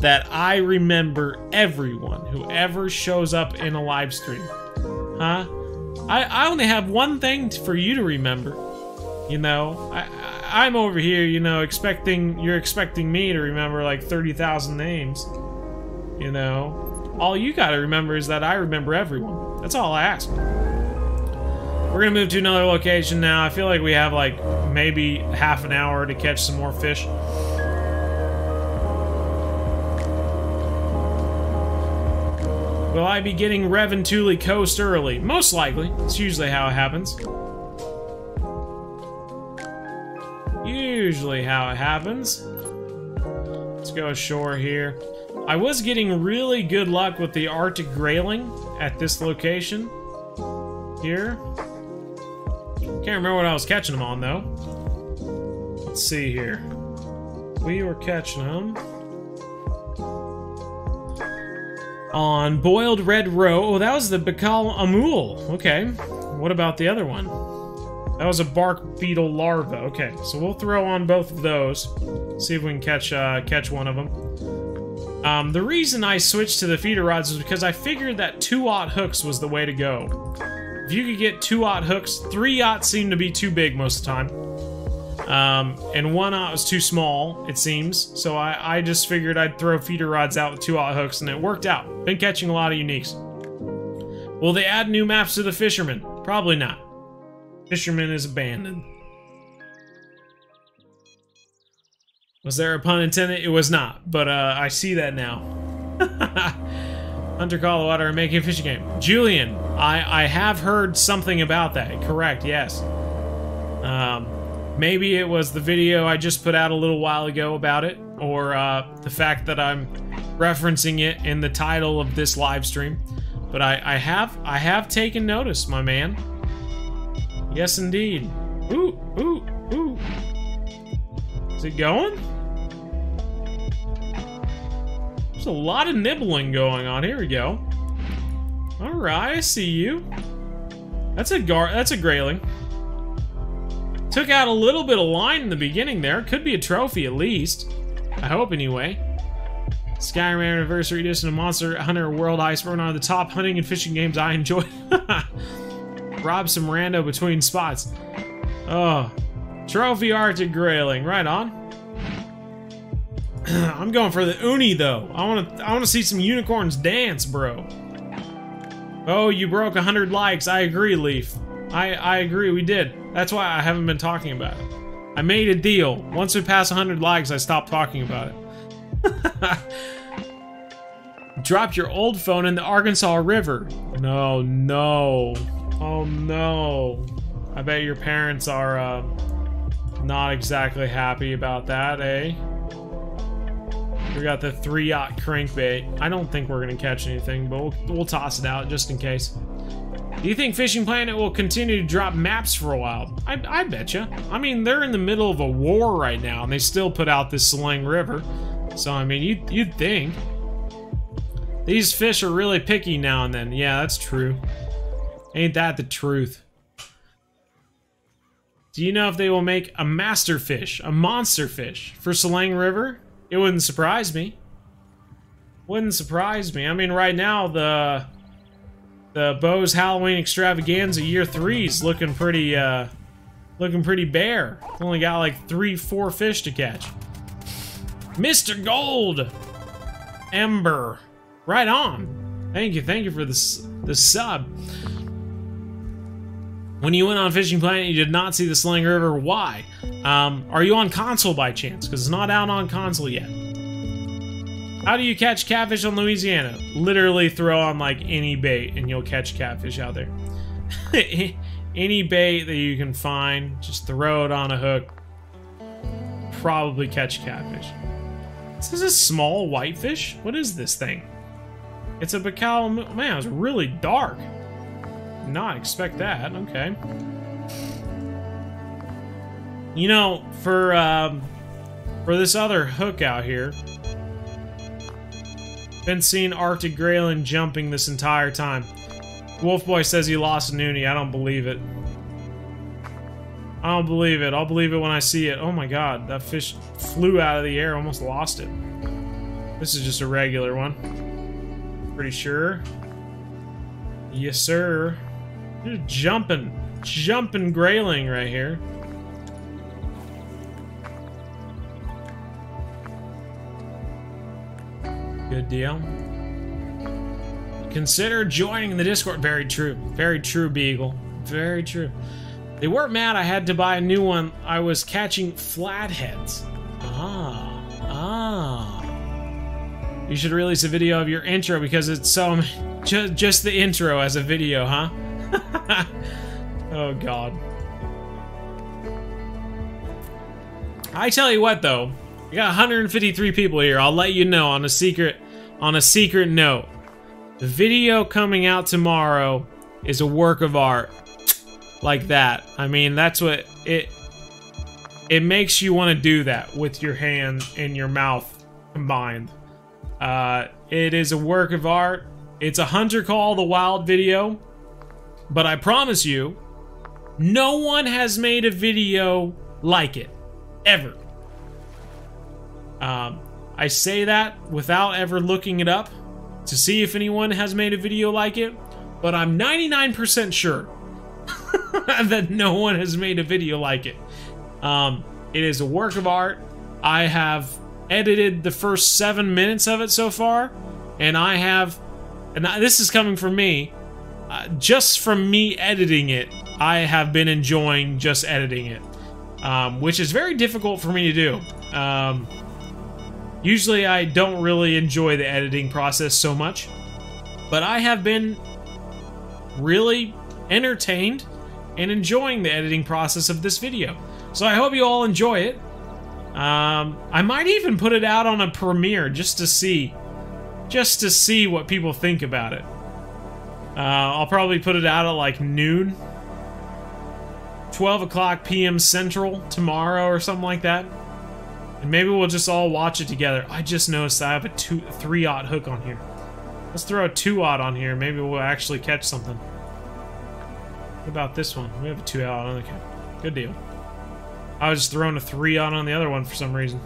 that I remember everyone who ever shows up in a live stream? Huh? I only have one thing for you to remember. You know, I'm over here, you know, you're expecting me to remember like 30,000 names. You know, all you gotta remember is that I remember everyone. That's all I ask. We're gonna move to another location now. I feel like we have like maybe half an hour to catch some more fish. Will I be getting Revontuli Coast early? Most likely. It's usually how it happens. Usually how it happens. Let's go ashore here. I was getting really good luck with the Arctic grayling at this location here. Can't remember what I was catching them on, though. Let's see here. We were catching them on boiled red roe. Oh, that was the Baikal Amur. Okay. What about the other one? That was a bark beetle larva. Okay, so we'll throw on both of those. See if we can catch one of them. The reason I switched to the feeder rods was because I figured that 2-aught hooks was the way to go. If you could get 2-aught hooks, 3-aught seemed to be too big most of the time. And 1-aught was too small, it seems. So I just figured I'd throw feeder rods out with 2-aught hooks, and it worked out. Been catching a lot of uniques. Will they add new maps to the Fisherman? Probably not. Fisherman is abandoned. Was there a pun intended? It was not, but I see that now. Hunter Call of the Wild are making a fishing game. Julian, I have heard something about that. Correct, yes. Maybe it was the video I just put out a little while ago about it, or the fact that I'm referencing it in the title of this live stream. But I have taken notice, my man. Yes, indeed. Ooh, ooh, ooh. Is it going? There's a lot of nibbling going on. Here we go. Alright, I see you. That's a grayling. Took out a little bit of line in the beginning there. Could be a trophy at least. I hope anyway. Skyrim Anniversary Edition of Monster Hunter World Iceborne are the top hunting and fishing games I enjoy. Rob some rando between spots. Oh. Trophy Arctic Grayling. Right on. I'm going for the uni though. I wanna see some unicorns dance, bro. Oh, you broke 100 likes. I agree, Leaf. I agree, we did. That's why I haven't been talking about it. I made a deal. Once we pass 100 likes, I stopped talking about it. Dropped your old phone in the Arkansas River. No, no. Oh no. I bet your parents are not exactly happy about that, eh? We got the 3-yacht crankbait. I don't think we're gonna catch anything, but we'll toss it out just in case. Do you think Fishing Planet will continue to drop maps for a while? I betcha. I mean, they're in the middle of a war right now, and they still put out this Selenge River. So I mean, you'd think these fish are really picky now and then. Yeah, that's true. Ain't that the truth? Do you know if they will make a master fish, a monster fish for Selenge River? It wouldn't surprise me. Wouldn't surprise me. I mean, right now the Bo's Halloween Extravaganza Year 3 is looking pretty bare. Only got like 3-4 fish to catch. Mr. Gold, Ember, right on. Thank you for the sub. When you went on Fishing Planet, you did not see the Selenge River. Why? Are you on console by chance? Because it's not out on console yet. How do you catch catfish on Louisiana? Literally throw on like any bait and you'll catch catfish out there. Any bait that you can find, just throw it on a hook. Probably catch catfish. Is this a small whitefish? What is this thing? It's a Baikal. Man, it's really dark. Did not expect that. Okay. You know, for this other hook out here, been seeing Arctic Grayling jumping this entire time. Wolfboy says he lost an uni. I don't believe it. I don't believe it. I'll believe it when I see it. Oh my god, that fish flew out of the air, almost lost it. This is just a regular one. Pretty sure. Yes, sir. Just jumping grayling right here. Good deal. Consider joining the Discord. Very true, Beagle. Very true. They weren't mad I had to buy a new one. I was catching flatheads. Ah. You should release a video of your intro because it's so... Just the intro as a video, huh? Oh, God. I tell you what, though. We got 153 people here. I'll let you know on a secret note. The video coming out tomorrow is a work of art. Like that. I mean, that's what it makes you want to do that with your hand and your mouth combined. It is a work of art. It's a Hunter Call of the Wild video, but I promise you, no one has made a video like it ever. I say that without ever looking it up to see if anyone has made a video like it, but I'm 99% sure that no one has made a video like it. It is a work of art. I have edited the first 7 minutes of it so far, and I have, and this is coming from me, just from me editing it, I have been enjoying just editing it, which is very difficult for me to do. Usually I don't really enjoy the editing process so much, but I have been really entertained and enjoying the editing process of this video. So I hope you all enjoy it. I might even put it out on a premiere just to see what people think about it. I'll probably put it out at like noon, 12 o'clock p.m. Central tomorrow or something like that. And maybe we'll just all watch it together. I just noticed I have a 3-aught hook on here. Let's throw a 2-aught on here. Maybe we'll actually catch something. What about this one? We have a 2-aught on the camera. Good deal. I was throwing a 3 on the other one for some reason.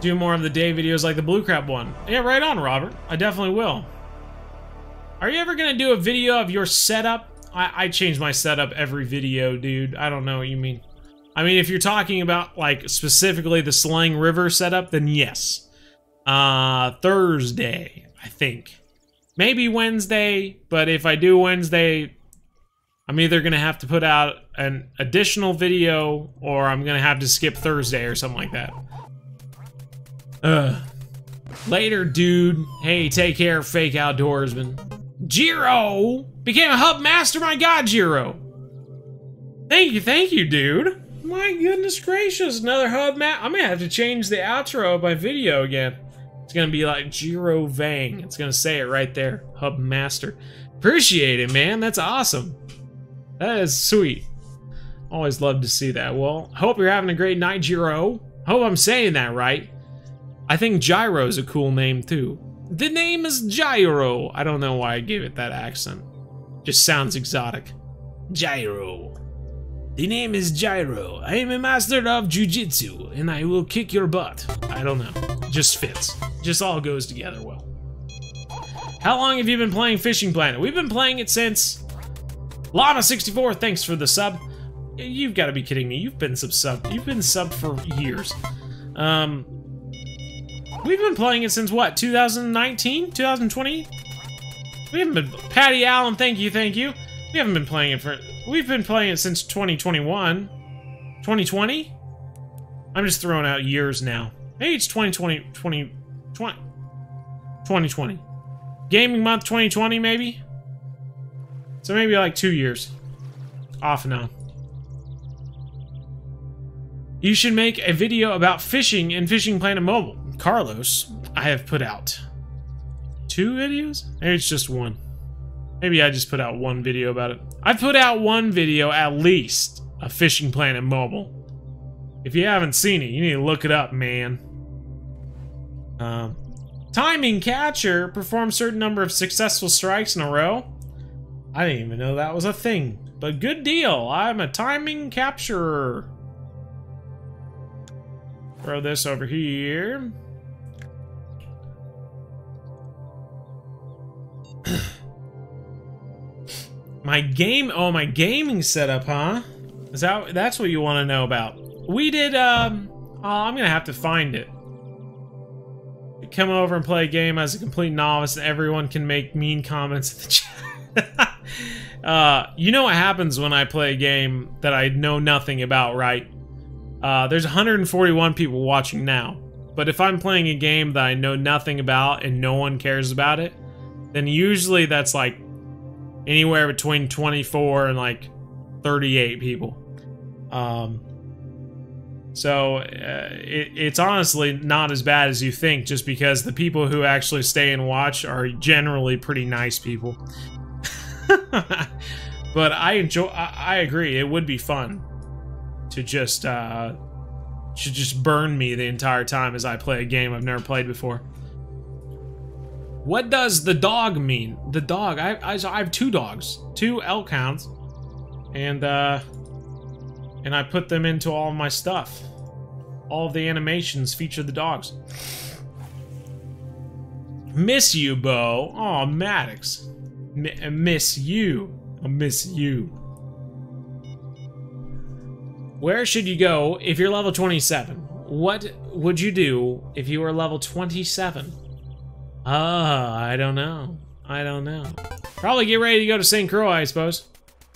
Do more of the day videos like the blue crab one. Yeah, right on, Robert. I definitely will. Are you ever gonna do a video of your setup? I change my setup every video, dude. I don't know what you mean. I mean, if you're talking about, like, specifically the Selenge River setup, then yes. Thursday, I think. Maybe Wednesday, but if I do Wednesday, I'm either gonna have to put out an additional video, or I'm gonna have to skip Thursday or something like that. Later, dude. Hey, take care, fake outdoorsman. Jiro became a hub master. My God, Jiro. Thank you, dude. My goodness gracious, another hub ma- I'm gonna have to change the outro of my video again. It's gonna be like Jiro Vang. It's gonna say it right there. Hub master. Appreciate it, man. That's awesome. That is sweet. Always love to see that. Well, hope you're having a great night, Jiro. Hope I'm saying that right. I think Gyro's a cool name, too. The name is Jiro. I don't know why I gave it that accent. Just sounds exotic. Jiro. The name is Jiro. I am a master of jujitsu, and I will kick your butt. I don't know. Just fits. Just all goes together well. How long have you been playing Fishing Planet? We've been playing it since... Llama64, thanks for the sub. You've got to be kidding me. You've been sub-subbed. You've been subbed for years. We've been playing it since what, 2019? 2020? We haven't been... Patty Allen, thank you, thank you. We haven't been playing it for... We've been playing it since 2021. 2020? I'm just throwing out years now. Maybe it's 2020. Gaming month 2020, maybe? So maybe like 2 years. Off and on. You should make a video about fishing and Fishing Planet Mobile. Carlos, I have put out 2 videos? Maybe it's just 1. Maybe I just put out 1 video about it. I've put out 1 video, at least, of Fishing Planet Mobile. If you haven't seen it, you need to look it up, man. Timing catcher performs certain number of successful strikes in a row. I didn't even know that was a thing. But good deal. I'm a timing capturer. Throw this over here. My gaming setup, huh? Is that's what you want to know about? We did. Oh, I'm gonna have to find it. We come over and play a game as a complete novice, and everyone can make mean comments in the chat. You know what happens when I play a game that I know nothing about, right? There's 141 people watching now, but if I'm playing a game that I know nothing about and no one cares about it, then usually that's like anywhere between 24 and like 38 people. So it's honestly not as bad as you think, just because the people who actually stay and watch are generally pretty nice people. But I agree, it would be fun to just burn me the entire time as I play a game I've never played before. What does the dog mean? The dog. I have 2 dogs, 2 elk hounds, and I put them into all my stuff. All of the animations feature the dogs. Miss you, Bo. Aw, Maddox. Miss you. I miss you. Where should you go if you're level 27? What would you do if you were level 27? I don't know. I don't know. Probably get ready to go to St. Croix, I suppose.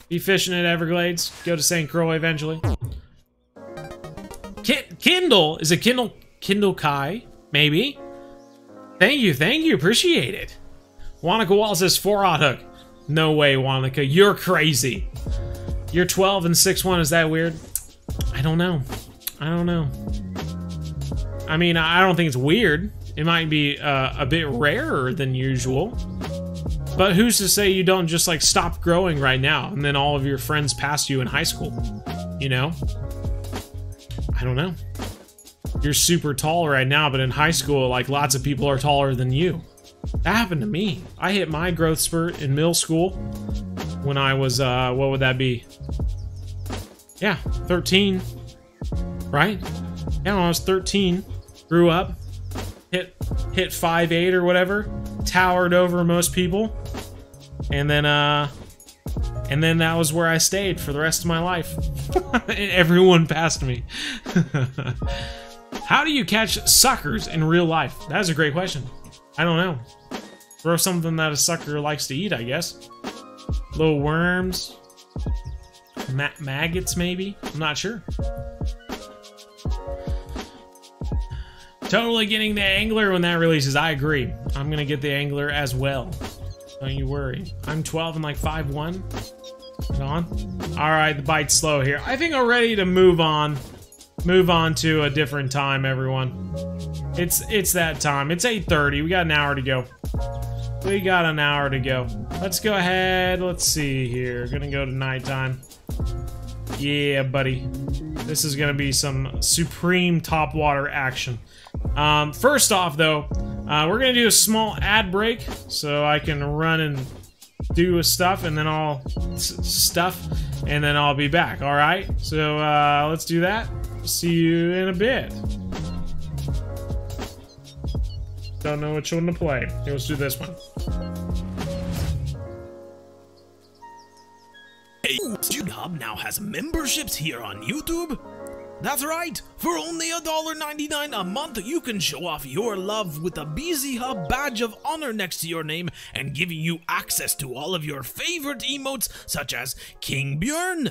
Be fishing at Everglades. Go to St. Croix eventually. Kindle? Is it Kindle? Kindle Kai? Maybe? Thank you, appreciate it. Wanaka Wall says 4-aught hook. No way, Wanaka, you're crazy. You're 12 and 6-1, is that weird? I don't know. I don't know. I mean, I don't think it's weird. It might be a bit rarer than usual. But who's to say you don't just, like, stop growing right now and then all of your friends pass you in high school, you know? I don't know. You're super tall right now, but in high school, like, lots of people are taller than you. That happened to me. I hit my growth spurt in middle school when I was, what would that be? Yeah, 13, right? Yeah, when I was 13, grew up, hit 5'8" or whatever, towered over most people, and then that was where I stayed for the rest of my life. Everyone passed me. How do you catch suckers in real life? That's a great question. I don't know. Throw something that a sucker likes to eat, I guess. Little worms, maggots maybe? I'm not sure. Totally getting the angler when that releases. I agree. I'm gonna get the angler as well. Don't you worry. I'm 12 and like 5'1". Get on. Alright, the bite's slow here. I think I'm ready to move on. Move on to a different time, everyone. It's that time. It's 8:30. We got an hour to go. We got an hour to go. Let's go ahead. Let's see here. Gonna go to nighttime. Yeah, buddy. This is gonna be some supreme topwater action. First off, though, we're gonna do a small ad break so I can run and do stuff, and then I'll I'll be back. All right. So let's do that. See you in a bit. Don't know which one to play. Here, let's do this one. Hey, BZ Hub now has memberships here on YouTube. That's right. For only $1.99 a month, you can show off your love with a BZ Hub badge of honor next to your name and giving you access to all of your favorite emotes, such as King Bjorn,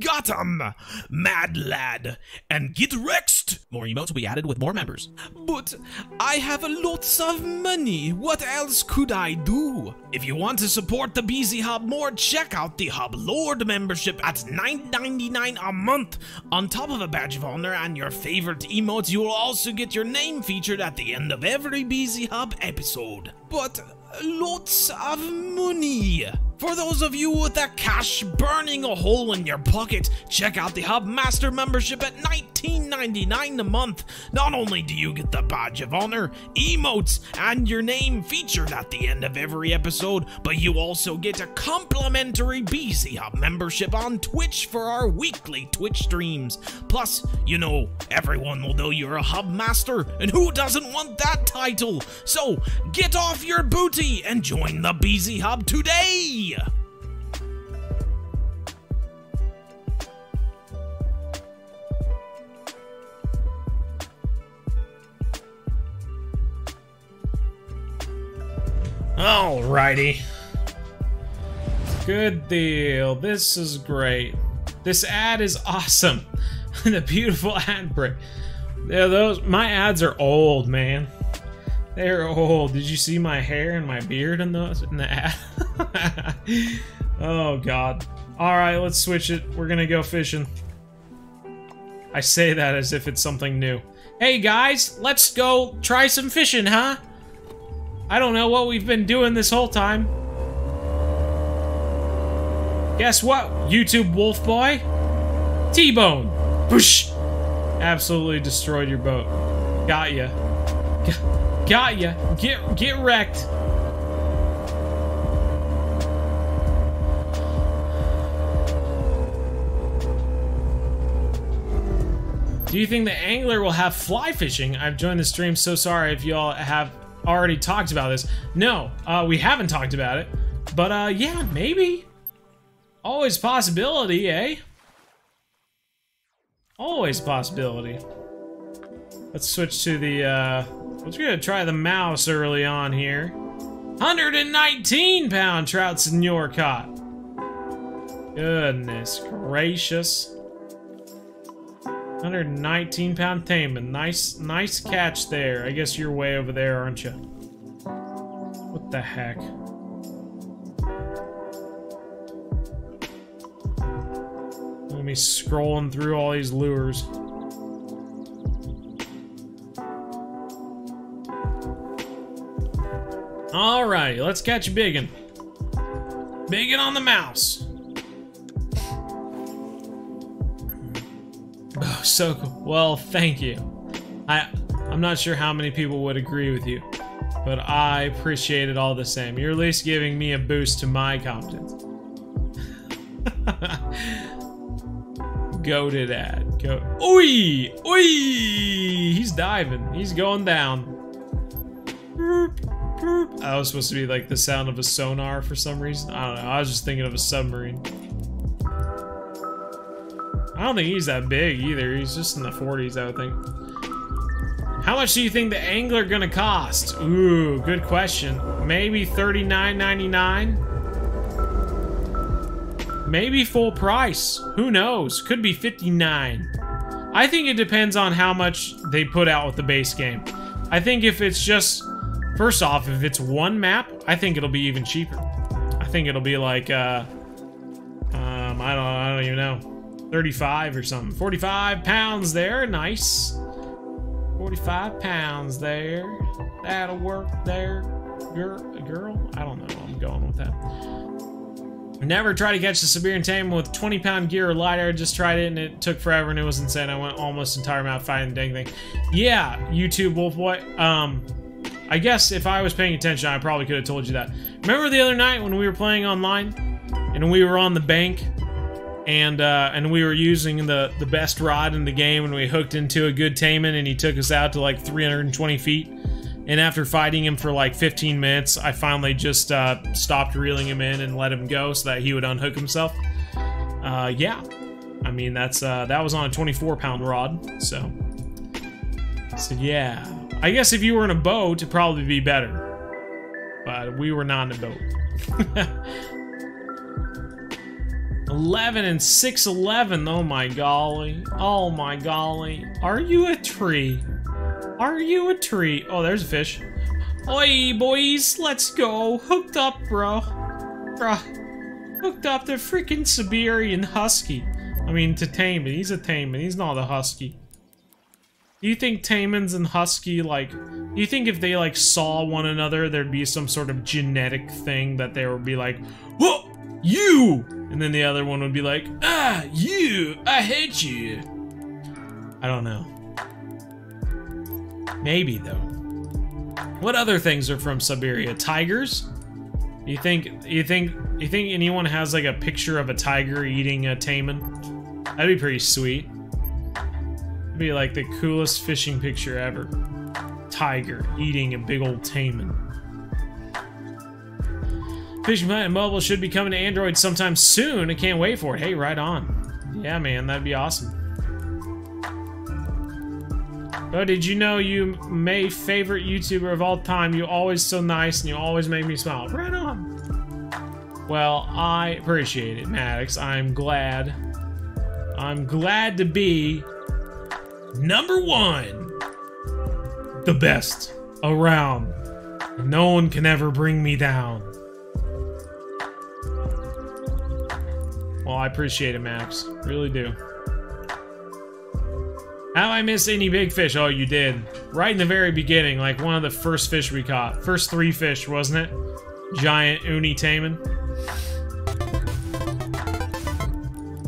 Gotham, Mad Lad, and Get Rexed. More emotes will be added with more members. But I have lots of money. What else could I do? If you want to support the BZ Hub more, check out the Hub Lord membership at $9.99 a month. On top of a badge of honor and your favorite emotes, you will also get your name featured at the end of every BZ Hub episode. But lots of money. For those of you with that cash burning a hole in your pocket, check out the Hub Master membership at $19.99 a month. Not only do you get the badge of honor, emotes, and your name featured at the end of every episode, but you also get a complimentary BZ Hub membership on Twitch for our weekly Twitch streams. Plus, you know, everyone will know you're a Hub Master, and who doesn't want that title? So, get off your booty and join the BZ Hub today! Alrighty. Good deal. This is great. This ad is awesome. The beautiful ad break. Yeah, my ads are old, man. They're old. Did you see my hair and my beard in those in the ad? Oh god. Alright, let's switch it. We're gonna go fishing. I say that as if it's something new. Hey guys, let's go try some fishing, huh? I don't know what we've been doing this whole time. Guess what, YouTube wolf boy? T-bone! Push! Absolutely destroyed your boat. Got ya. Got ya. Get wrecked. Do you think the angler will have fly fishing? I've joined the stream. So sorry if y'all have already talked about this. No, we haven't talked about it. But yeah, maybe. Always possibility, eh? Always possibility. Let's switch to the we're gonna try the mouse early on here. 119 pound trout senor caught. Goodness gracious. 119 pound Taimen. Nice catch there. I guess you're way over there, aren't you? What the heck? Look at me scrolling through all these lures. Alright, let's catch a biggin. Biggin on the mouse. Oh, so cool. Well, thank you. I'm not sure how many people would agree with you, but I appreciate it all the same. You're at least giving me a boost to my confidence. goated at. Go oi! Oi! He's diving. He's going down. Boop, boop. That was supposed to be like the sound of a sonar for some reason. I don't know. I was just thinking of a submarine. I don't think he's that big either. He's just in the 40s, I would think. How much do you think the angler gonna cost? Ooh, good question. Maybe $39.99? Maybe full price. Who knows? Could be $59. I think it depends on how much they put out with the base game. I think if it's just... First off, if it's one map, I think it'll be even cheaper. I think it'll be like, I don't even know. 35 or something. 45 pounds there. Nice. 45 pounds there. That'll work there. Girl? I don't know. I'm going with that. Never tried to catch the Siberian Taimen with 20-pound gear or lighter. Just tried it and it took forever and it was insane. I went almost entire map fighting the dang thing. Yeah, YouTube Wolfboy. I guess if I was paying attention, I probably could have told you that. Remember the other night when we were playing online and we were on the bank? And we were using the best rod in the game, and we hooked into a good Taimen, and he took us out to like 320 feet. And after fighting him for like 15 minutes, I finally just stopped reeling him in and let him go so that he would unhook himself. Yeah, I mean that's that was on a 24-pound rod, so yeah. I guess if you were in a boat, it'd probably be better, but we were not in a boat. 11 and 6'11", oh my golly, oh my golly. Are you a tree? Are you a tree? Oh, there's a fish. Oi, boys, let's go. Hooked up, bro. Bruh. Hooked up the freaking Siberian Husky. I mean, to Taimen. He's a Taimen. He's not a Husky. Do you think Taimens and Husky, like, do you think if they, like, saw one another, there'd be some sort of genetic thing that they would be like, whoa, you! And then the other one would be like, ah, you, I hate you. I don't know. Maybe, though. What other things are from Siberia? Tigers? You think anyone has like a picture of a tiger eating a Taimen? That'd be pretty sweet. It'd be like the coolest fishing picture ever. Tiger eating a big old Taimen. Fishing Planet Mobile should be coming to Android sometime soon. I can't wait for it. Hey, right on. Yeah, man, that'd be awesome. Oh, did you know you may favorite YouTuber of all time? You always so nice and you always make me smile. Right on. Well, I appreciate it, Maddox. I'm glad. I'm glad to be #1. The best around. No one can ever bring me down. Well, I appreciate it, Max. Really do. Have I missed any big fish? Oh, you did. Right in the very beginning, like one of the first fish we caught. First 3 fish, wasn't it? Giant uni Taimen.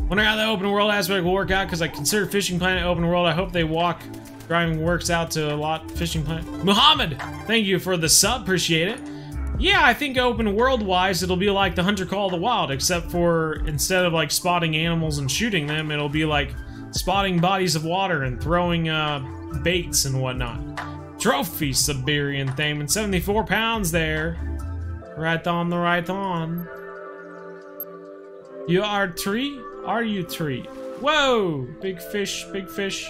Wonder how the open world aspect will work out, because I consider Fishing Planet open world. I hope they walk. Driving works out to a lot. Fishing Planet. Muhammad, thank you for the sub. Appreciate it. Yeah, I think open world-wise, it'll be like the Hunter Call of the Wild, except for instead of like spotting animals and shooting them, it'll be like spotting bodies of water and throwing baits and whatnot. Trophy Siberian Taimen, 74 pounds there. Right on the right on. You are tree? Are you tree? Whoa! Big fish, big fish.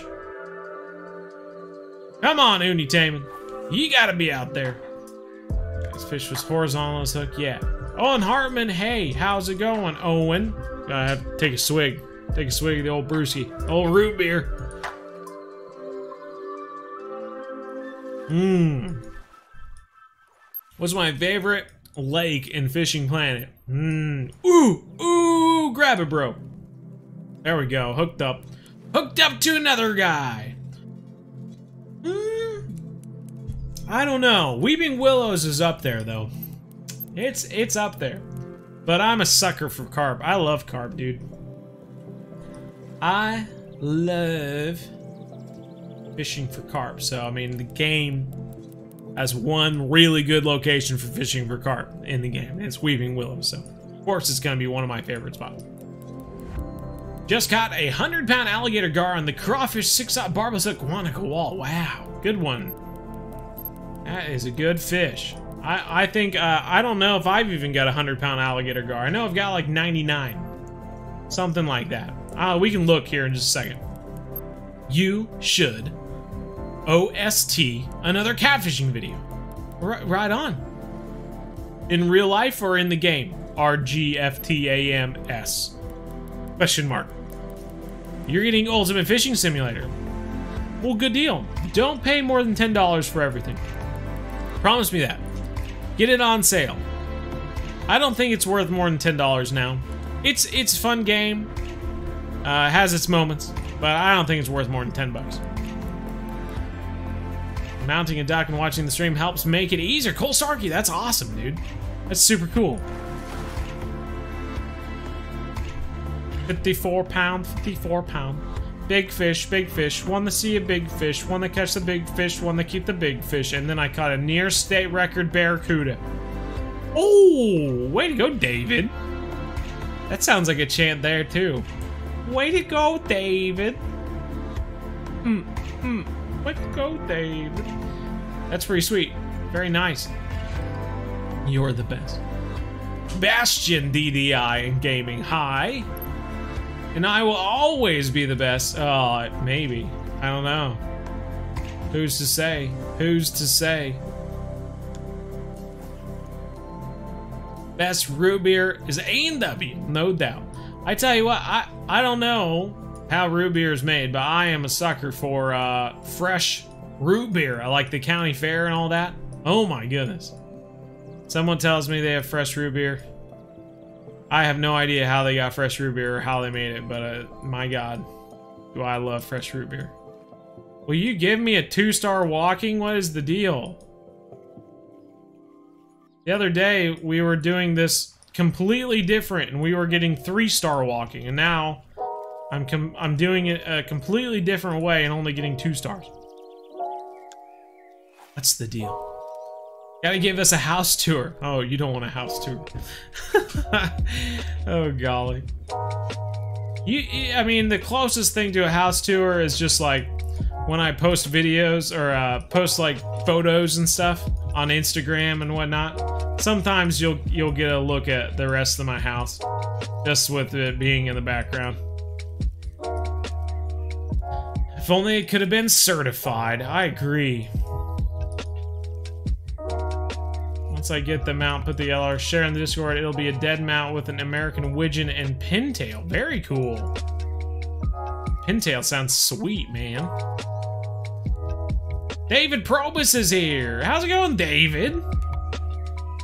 Come on, uni Taimen. You gotta be out there. This fish was horizontal as hook, yeah. Owen Hartman, hey, how's it going, Owen? Gotta have to take a swig. Take a swig of the old brewski. Old root beer. Mmm. What's my favorite lake in Fishing Planet? Mmm. Ooh, ooh, grab it, bro. There we go, hooked up. Hooked up to another guy. I don't know. Weeping Willows is up there, though. It's up there. But I'm a sucker for carp. I love carp, dude. I love fishing for carp. So, I mean, the game has one really good location for fishing for carp in the game. It's Weeping Willows, so of course it's going to be one of my favorite spots. Just caught a 100-pound alligator gar on the crawfish 6-aught Barbasuk Guanacoal. Wow, good one. That is a good fish. I think, I don't know if I've even got a 100-pound alligator gar. I know I've got like 99. Something like that. We can look here in just a second. You should OST another catfishing video. Right on. In real life or in the game? RGFTAMS. Question mark. You're getting Ultimate Fishing Simulator. Well, good deal. Don't pay more than $10 for everything. Promise me that. Get it on sale. I don't think it's worth more than $10 now. It's a fun game. Has its moments, but I don't think it's worth more than 10 bucks. Mounting a dock and watching the stream helps make it easier. Cole Sarkey, that's awesome, dude. That's super cool. 54 pound. Big fish, one to see a big fish, one to catch the big fish, one to keep the big fish, and then I caught a near state record barracuda. Oh, way to go, David. That sounds like a chant there, too. Way to go, David. Way to go, David. That's pretty sweet. Very nice. You're the best. Bastion DDI Gaming, hi. And I will always be the best. Oh, maybe. I don't know. Who's to say? Who's to say? Best root beer is A&W, no doubt. I tell you what, I don't know how root beer is made, but I am a sucker for fresh root beer. I like the county fair and all that. Oh my goodness. Someone tells me they have fresh root beer. I have no idea how they got fresh root beer or how they made it, but my god, do I love fresh root beer. Will you give me a 2-star walking? What is the deal? The other day, we were doing this completely different, and we were getting 3-star walking, and now I'm doing it a completely different way and only getting 2 stars. What's the deal? Gotta give us a house tour. Oh, you don't want a house tour. Oh, golly. I mean, the closest thing to a house tour is just like when I post videos or post like photos and stuff on Instagram and whatnot. Sometimes you'll get a look at the rest of my house just with it being in the background. If only it could have been certified. I agree. Once I get the mount, put the LR, share in the Discord, it'll be a dead mount with an American Widgeon and pintail. Very cool. Pintail sounds sweet, man. David Probus is here. How's it going, David?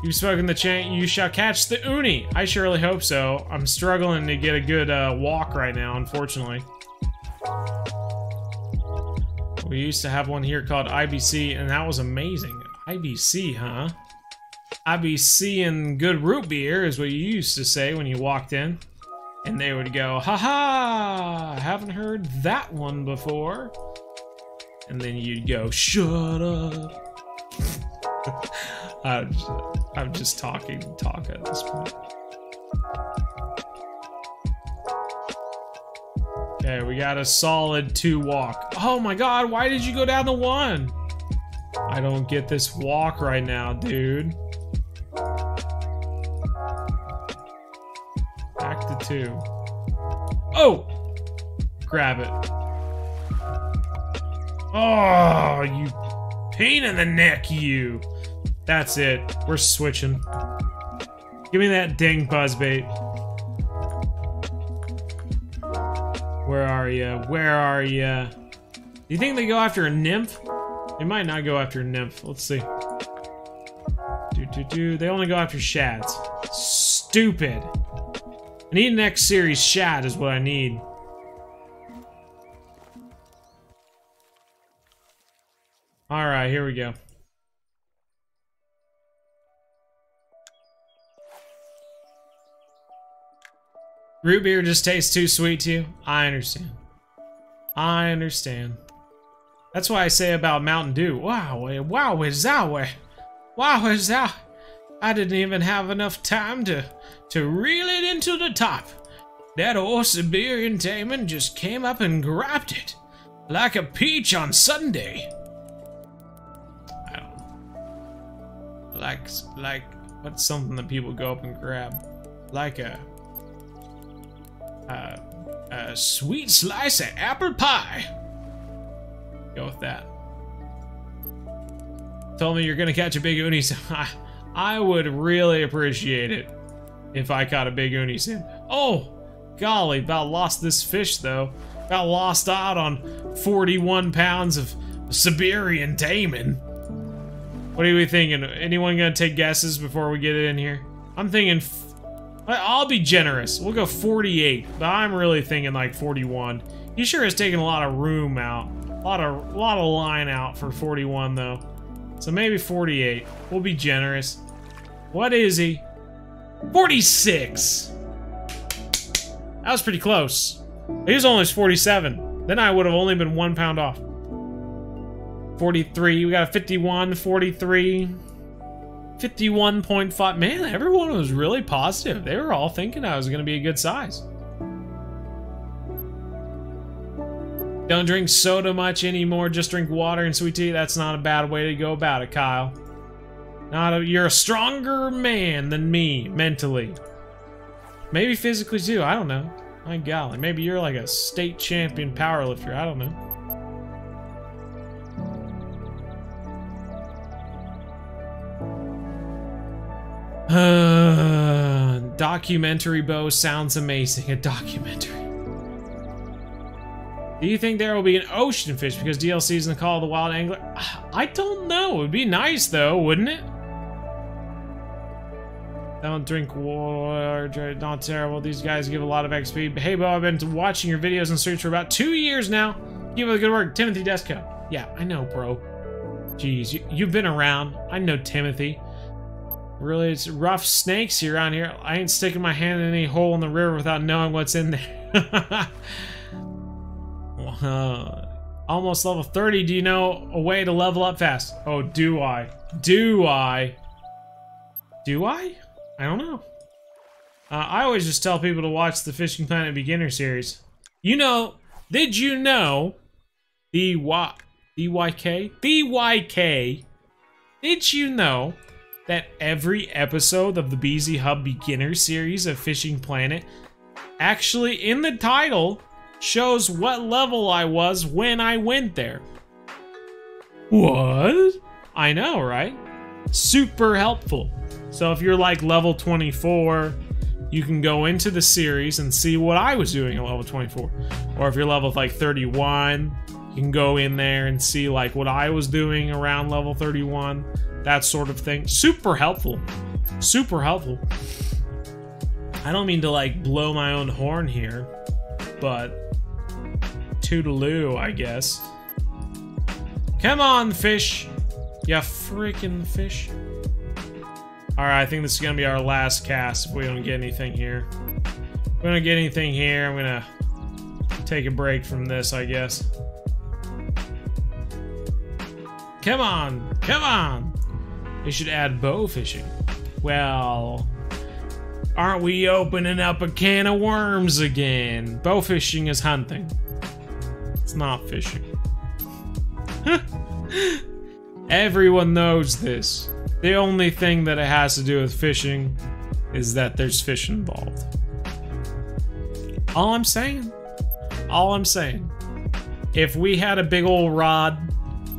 You've spoken the chant, you shall catch the uni. I surely hope so. I'm struggling to get a good walk right now, unfortunately. We used to have one here called IBC, and that was amazing. IBC, huh? I be seeing good root beer is what you used to say when you walked in, and they would go, haha, haven't heard that one before, and then you'd go, shut up. I'm just talk at this point. Okay, we got a solid 2 walk. Oh my god, why did you go down the 1? I don't get this walk right now, dude. Back to 2. Oh! Grab it. Oh, you pain in the neck, you. That's it. We're switching. Give me that dang buzzbait. Where are ya? Where are ya? Do you think they go after a nymph? They might not go after a nymph. Let's see. They only go after shads. Stupid. I need an X series shad is what I need. Alright, here we go. Root beer just tastes too sweet to you? I understand. I understand. That's why I say about Mountain Dew. Wow, wow, is that way? Wow, is that? I didn't even have enough time to reel it into the top. That old Siberian Taimen just came up and grabbed it. Like a peach on Sunday. I don't know. Like, what's something that people go up and grab? Like a sweet slice of apple pie. Go with that. Told me you're gonna catch a big uni sim. I would really appreciate it if I caught a big uni sim. Oh, golly, about lost this fish though. Got lost out on 41 pounds of Siberian Taimen. What are we thinking? Anyone gonna take guesses before we get it in here? I'm thinking, I'll be generous. We'll go 48, but I'm really thinking like 41. He sure has taken a lot of room out, a lot of line out for 41 though. So maybe 48. We'll be generous. What is he? 46. That was pretty close. He was only 47. Then I would have only been 1 pound off. 43. We got a 51, 43, 51.5. Man, everyone was really positive. They were all thinking I was going to be a good size. Don't drink soda much anymore. Just drink water and sweet tea. That's not a bad way to go about it, Kyle. You're a stronger man than me, mentally. Maybe physically, too. I don't know. My golly, maybe you're like a state champion powerlifter, I don't know. Documentary bow sounds amazing, a documentary. Do you think there will be an ocean fish because DLC's in the Call of the Wild Angler? I don't know, it would be nice though, wouldn't it? Don't drink water, not terrible. These guys give a lot of XP. Hey, Bo, I've been watching your videos and search for about 2 years now. Keep up the good work. Timothy Desco. Yeah, I know, bro. Jeez, you've been around. I know Timothy. Really, it's rough snakes here around here. I ain't sticking my hand in any hole in the river without knowing what's in there. Almost level 30. Do you know a way to level up fast? Oh, do I? Do I? Do I? I don't know. I always just tell people to watch the Fishing Planet Beginner series. You know, did you know DYK? Did you know that every episode of the BZ Hub Beginner series of Fishing Planet actually in the title shows what level I was when I went there? What? I know, right? Super helpful. So if you're like level 24, you can go into the series and see what I was doing at level 24. Or if you're level like 31, you can go in there and see like what I was doing around level 31, that sort of thing. Super helpful. Super helpful. I don't mean to like blow my own horn here, but toodaloo, I guess. Come on, fish. You freaking fish. Alright, I think this is going to be our last cast if we don't get anything here. If we don't get anything here, I'm going to take a break from this, I guess. Come on! Come on! They should add bow fishing. Well, aren't we opening up a can of worms again? Bow fishing is hunting. It's not fishing. Everyone knows this. The only thing that it has to do with fishing is that there's fish involved. All I'm saying. All I'm saying. If we had a big old rod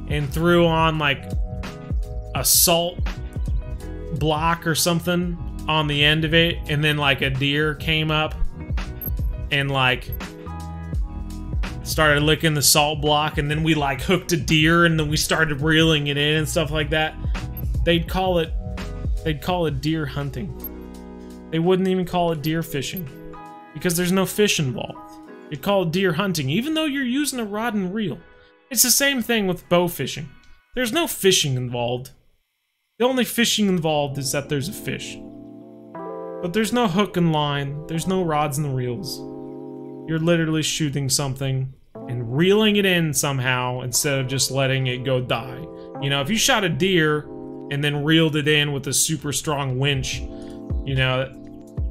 and threw on like a salt block or something on the end of it, and then like a deer came up and like started licking the salt block, and then we like hooked a deer and then we started reeling it in and stuff like that, they'd call it deer hunting. They wouldn't even call it deer fishing because there's no fish involved. They'd call it deer hunting, even though you're using a rod and reel. It's the same thing with bow fishing. There's no fishing involved. The only fishing involved is that there's a fish. But there's no hook and line, there's no rods and reels. You're literally shooting something and reeling it in somehow instead of just letting it go die. You know, if you shot a deer and then reeled it in with a super strong winch, you know,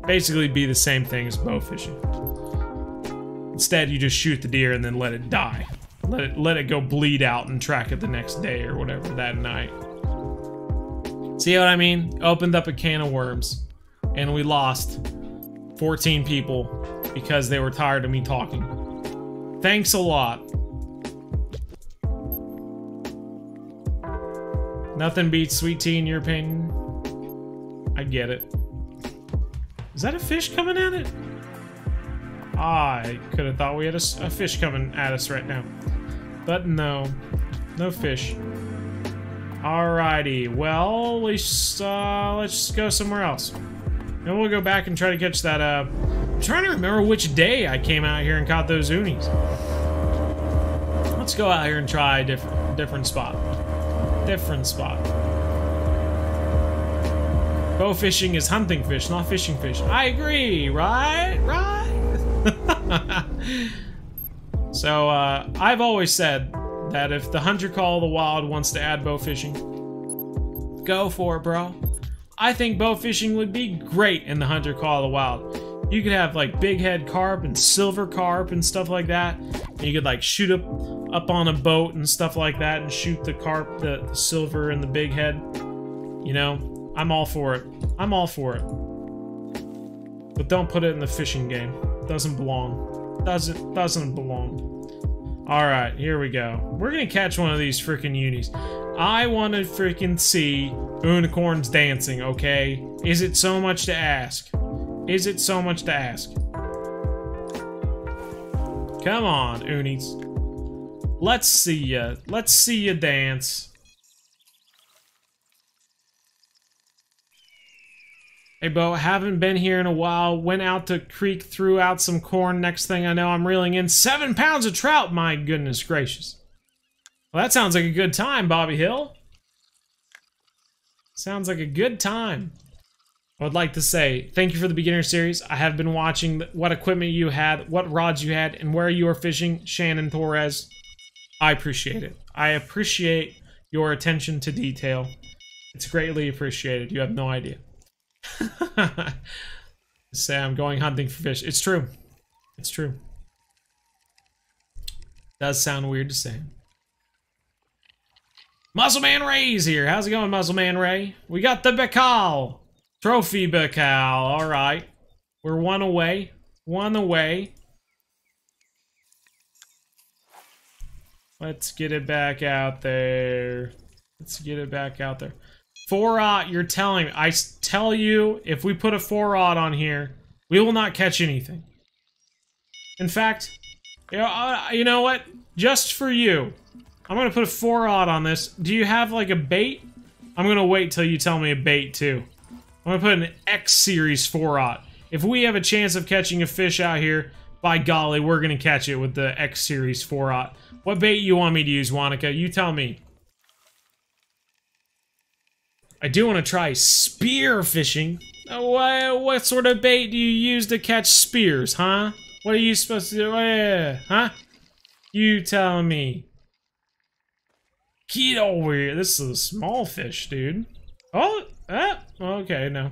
basically be the same thing as bow fishing. Instead, you just shoot the deer and then let it die. Let it go bleed out and track it the next day or whatever, that night. See what I mean? Opened up a can of worms. And we lost 14 people because they were tired of me talking. Thanks a lot. Nothing beats sweet tea in your opinion. I get it. Is that a fish coming at it? I could have thought we had a fish coming at us right now. But no. No fish. Alrighty. Well, let's just go somewhere else. And we'll go back and try to catch that, I'm trying to remember which day I came out here and caught those unis. Let's go out here and try a different spot. Different spot. Bow fishing is hunting fish, not fishing fish. I agree, right? Right? So, I've always said that if the Hunter Call of the Wild wants to add bow fishing, go for it, bro. I think bow fishing would be great in the Hunter Call of the Wild. You could have like big head carp and silver carp and stuff like that. And you could like shoot up on a boat and stuff like that and shoot the carp, the silver and the big head. You know, I'm all for it. I'm all for it. But don't put it in the fishing game. It doesn't belong. Doesn't belong. All right, here we go. We're gonna catch one of these freaking unis. I want to freaking see unicorns dancing, okay? Is it so much to ask? Is it so much to ask? Come on, unis. Let's see ya. Let's see ya dance. Hey, Bo, haven't been here in a while. Went out to creek, threw out some corn. Next thing I know, I'm reeling in 7 pounds of trout. My goodness gracious. Well, that sounds like a good time, Bobby Hill. Sounds like a good time. I would like to say thank you for the beginner series. I have been watching what equipment you had, what rods you had, and where you were fishing, Shannon Torres. I appreciate it. I appreciate your attention to detail. It's greatly appreciated. You have no idea. Say I'm going hunting for fish. It's true. It's true. Does sound weird to say. Muscle Man Ray's here. How's it going, Muscle Man Ray? We got the Baikal. Trophy Baikal. All right. We're one away. One away. Let's get it back out there. Let's get it back out there. 4-aught, you're telling me. I tell you, if we put a 4-aught on here, we will not catch anything. In fact, you know what? Just for you. I'm gonna put a 4-aught on this. Do you have like a bait? I'm gonna wait till you tell me a bait too. I'm gonna put an X series 4-aught. If we have a chance of catching a fish out here, by golly, we're gonna catch it with the X series 4-aught. What bait you want me to use, Wanaka? You tell me. I do want to try spear fishing. What sort of bait do you use to catch spears, huh? What are you supposed to do? Huh? You tell me. Get over here. This is a small fish, dude. Oh, okay, no.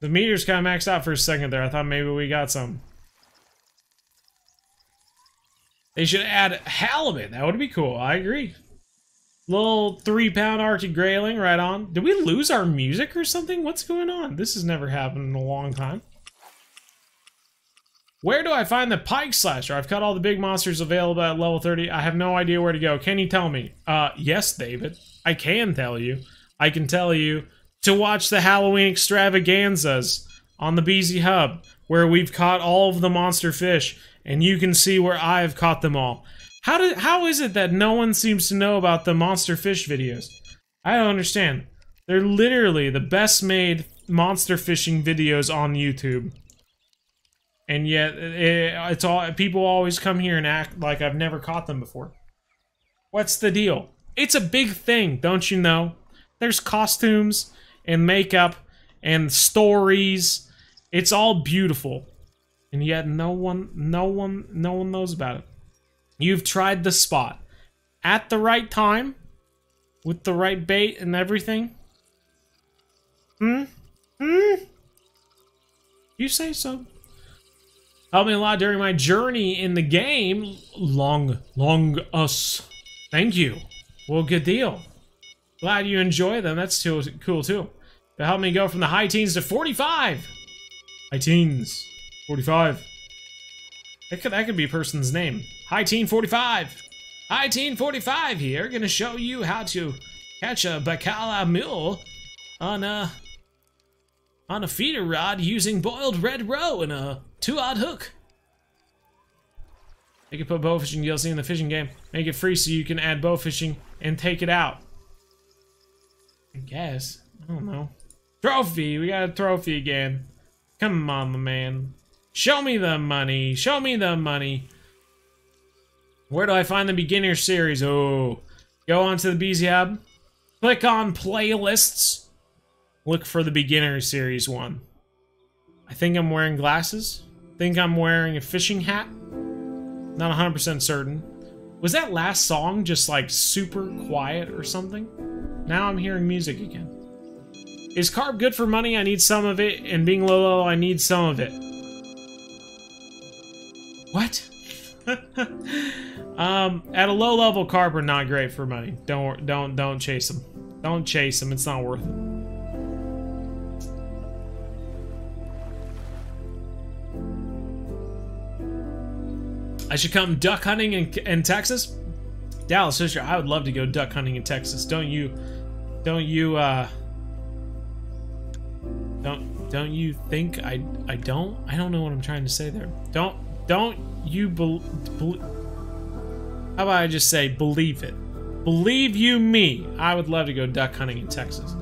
The meter's kind of maxed out for a second there. I thought maybe we got some. They should add halibut. That would be cool. I agree. Little 3-pound Arctic grayling right on. Did we lose our music or something? What's going on? This has never happened in a long time. Where do I find the pike slasher? I've caught all the big monsters available at level 30. I have no idea where to go. Can you tell me? Yes, David. I can tell you. I can tell you to watch the Halloween extravaganzas on the BZ Hub, where we've caught all of the monster fish, and you can see where I've caught them all. How is it that no one seems to know about the monster fish videos? I don't understand. They're literally the best made monster fishing videos on YouTube. And yet, it's all people always come here and act like I've never caught them before. What's the deal? It's a big thing, don't you know? There's costumes and makeup and stories. It's all beautiful, and yet no one knows about it. You've tried the spot at the right time with the right bait and everything. You say so. Helped me a lot during my journey in the game. Long us. Thank you. Well, good deal. Glad you enjoy them. That's too cool too. They helped me go from the high teens to 45. High teens, 45. That could be a person's name. High teen 45. High teen 45 here. Gonna show you how to catch a Baikal Amur on a feeder rod using boiled red roe and a 2-aught hook. They can put bow fishing DLC in the fishing game. Make it free so you can add bow fishing and take it out. I guess. I don't know. Trophy! We got a trophy again. Come on, my man. Show me the money. Show me the money. Where do I find the beginner series? Oh. Go on to the BZ Hub. Click on playlists. Look for the beginner series one. I think I'm wearing glasses. I think I'm wearing a fishing hat. Not 100% certain. Was that last song just like super quiet or something? Now I'm hearing music again. Is carp good for money? I need some of it. And being low, I need some of it. What? At a low level, carp are not great for money. Don't chase them. Don't chase them. It's not worth it. I should come duck hunting in Texas. Dallas Fisher, I would love to go duck hunting in Texas. Don't you think I don't know what I'm trying to say there. How about I just say believe it? Believe you me, I would love to go duck hunting in Texas.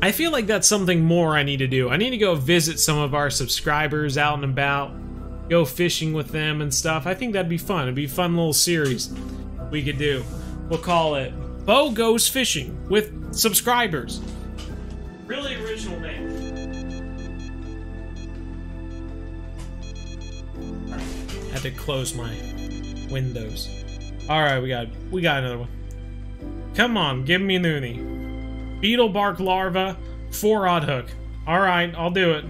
I feel like that's something more I need to do. I need to go visit some of our subscribers out and about. Go fishing with them and stuff. I think that'd be fun. It'd be a fun little series we could do. We'll call it Bo Goes Fishing with Subscribers. Really original name. Had to close my windows. Alright, we got another one. Come on, give me an uni. Beetle bark larva, 4-aught hook. Alright, I'll do it.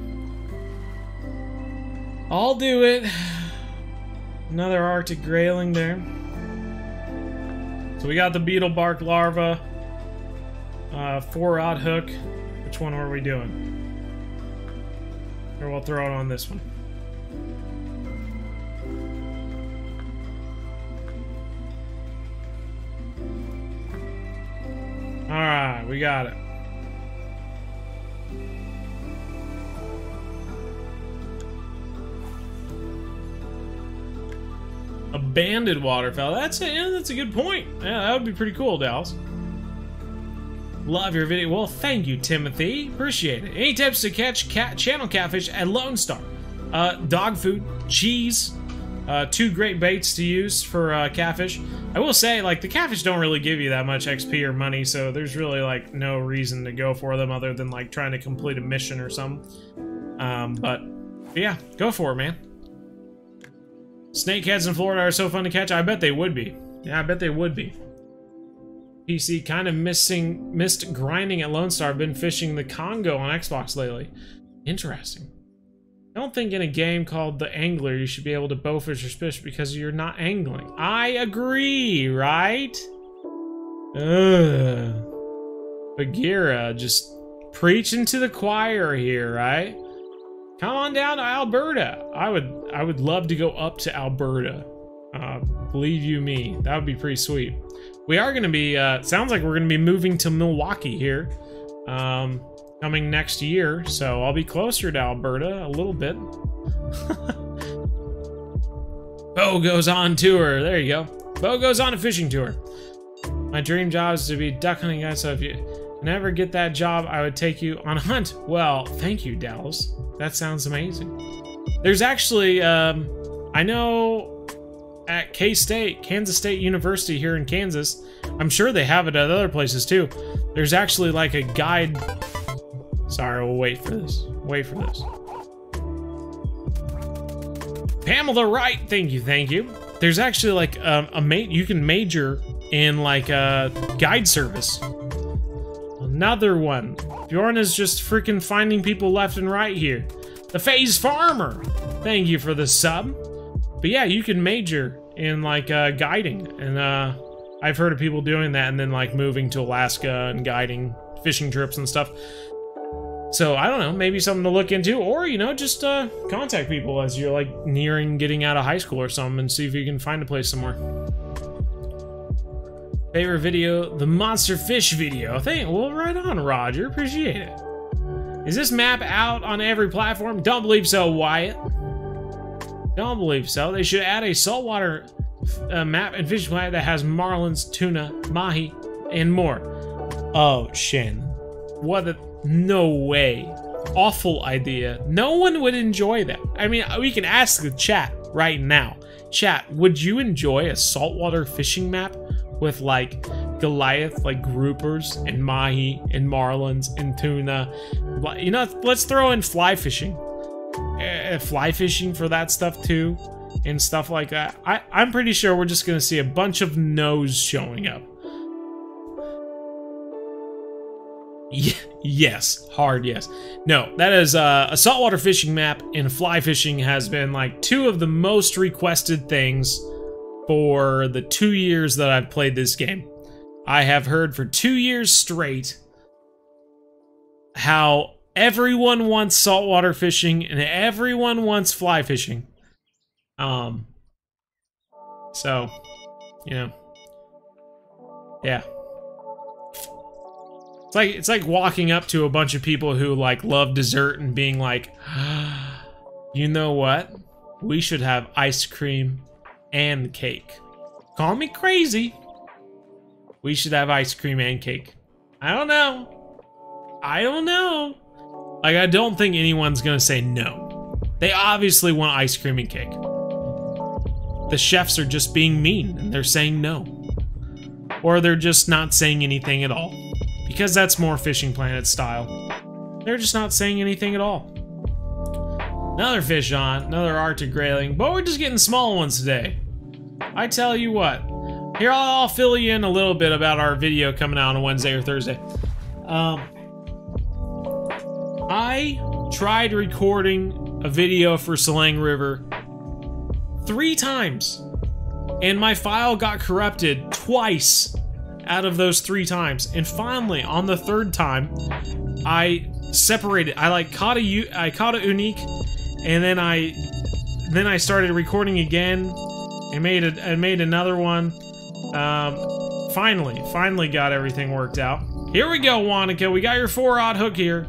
I'll do it. Another Arctic grayling there. So we got the beetle bark larva, 4-aught hook. Which one are we doing? Or we'll throw it on this one. All right, we got it. A banded waterfowl. That's it. Yeah, that's a good point. Yeah, that would be pretty cool, Dallas. Love your video. Well, thank you, Timothy. Appreciate it. Any tips to catch channel catfish at Lone Star? Dog food, cheese. Two great baits to use for catfish. I will say, like, the catfish don't really give you that much XP or money, so there's really, like, no reason to go for them other than, like, trying to complete a mission or something. But yeah, go for it, man. Snakeheads in Florida are so fun to catch. I bet they would be. Yeah, I bet they would be. PC kind of missed grinding at Lone Star. I've been fishing the Congo on Xbox lately. Interesting. I don't think in a game called The Angler you should be able to bow fish or fish because you're not angling. I agree, right? Ugh. Bagheera just preaching to the choir here, right? Come on down to Alberta. I would love to go up to Alberta. Believe you me, that would be pretty sweet. We are gonna be, sounds like we're gonna be moving to Milwaukee here, coming next year, so I'll be closer to Alberta a little bit. Bo goes on tour, there you go. Bo goes on a fishing tour. My dream job is to be duck hunting guy, so if you never get that job, I would take you on a hunt. Well, thank you, Dallas. That sounds amazing. There's actually, I know at K-State, Kansas State University here in Kansas, I'm sure they have it at other places too. There's actually like a guide. Sorry, we'll wait for this. Wait for this. Pamela Wright, thank you, thank you. There's actually like you can major in like a guide service. Another one. Bjorn is just freaking finding people left and right here. The FaZe Farmer. thank you for the sub. But yeah, you can major in like guiding, and I've heard of people doing that and then like moving to Alaska and guiding fishing trips and stuff. So I don't know, maybe something to look into, or you know, just contact people as you're like nearing getting out of high school or something and see if you can find a place somewhere. Favorite video, the monster fish video. Thank, well, right on, Roger, appreciate it. Is this map out on every platform? Don't believe so, Wyatt. Don't believe so. They should add a saltwater map and fishing map that has marlins, tuna, mahi, and more. Oh, Shin. What a... no way. Awful idea. No one would enjoy that. I mean, we can ask the chat right now. Chat, would you enjoy a saltwater fishing map with, like, Goliath, like, groupers, and mahi, and marlins, and tuna? You know, let's throw in fly fishing. Fly fishing for that stuff too, and stuff like that. I'm pretty sure we're just gonna see a bunch of no's showing up. Yeah, yes, hard yes. No, that is a saltwater fishing map, and fly fishing has been like two of the most requested things for the 2 years that I've played this game. I have heard for 2 years straight how everyone wants saltwater fishing and everyone wants fly fishing. So, you know, yeah. It's like walking up to a bunch of people who like love dessert and being like, ah, you know what? We should have ice cream and cake. Call me crazy. We should have ice cream and cake. I don't know. I don't know. Like, I don't think anyone's gonna say no. They obviously want ice cream and cake. The chefs are just being mean, and they're saying no. Or they're just not saying anything at all. Because that's more Fishing Planet style. They're just not saying anything at all. Another fish on, another Arctic grayling, but we're just getting small ones today. I tell you what. Here, I'll fill you in a little bit about our video coming out on Wednesday or Thursday. I tried recording a video for Selenge River 3 times, and my file got corrupted twice out of those 3 times. And finally, on the 3rd time, I separated. I like caught a unique, and then I started recording again. I made another one. Finally got everything worked out. Here we go, Wanaka. We got your 4-aught hook here.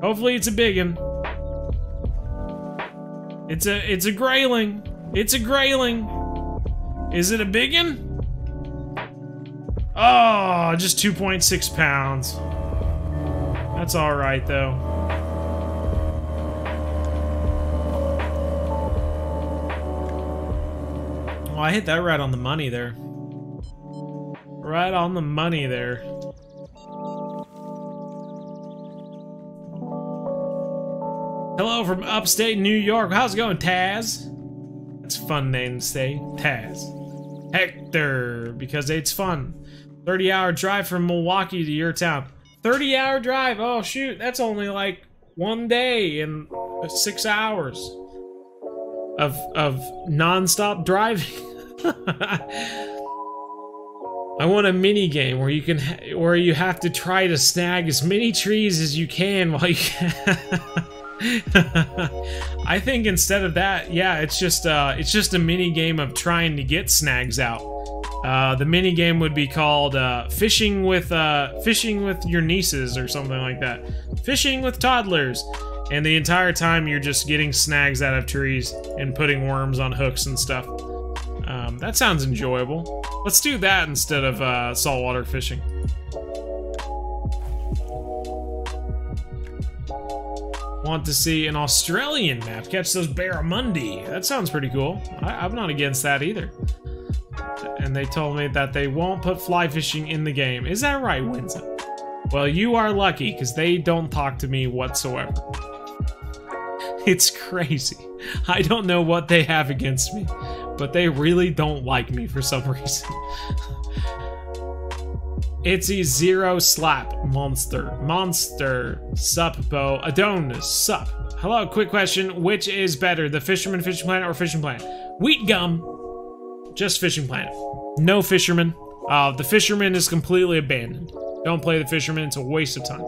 Hopefully it's a big one. It's a grayling. It's a grayling. Is it a big one? Oh, just 2.6 pounds. That's all right though. Oh, I hit that right on the money there. Right on the money there. Hello from upstate New York. How's it going, Taz? That's a fun name to say, Taz. Hector, because it's fun. 30-hour drive from Milwaukee to your town. 30-hour drive, oh shoot, that's only like 1 day and 6 hours of non-stop driving. I want a mini game where you can, where you have to try to snag as many trees as you can while you can. I think instead of that, yeah, it's just a mini game of trying to get snags out. The mini game would be called fishing with your nieces or something like that. Fishing with toddlers, and the entire time you're just getting snags out of trees and putting worms on hooks and stuff. That sounds enjoyable. Let's do that instead of saltwater fishing. Want to see an Australian map, catch those barramundi. That sounds pretty cool. I'm not against that either. And they told me that they won't put fly fishing in the game. Is that right, Winston? Well, you are lucky, because they don't talk to me whatsoever. It's crazy. I don't know what they have against me, but they really don't like me for some reason. It's a zero slap monster. Monster. Sup, Bo. Adon. Sup. Hello, quick question. Which is better, the Fisherman Fishing Planet or Fishing Planet? Wheat gum. Just Fishing Planet. No Fisherman. The Fisherman is completely abandoned. Don't play the Fisherman. It's a waste of time.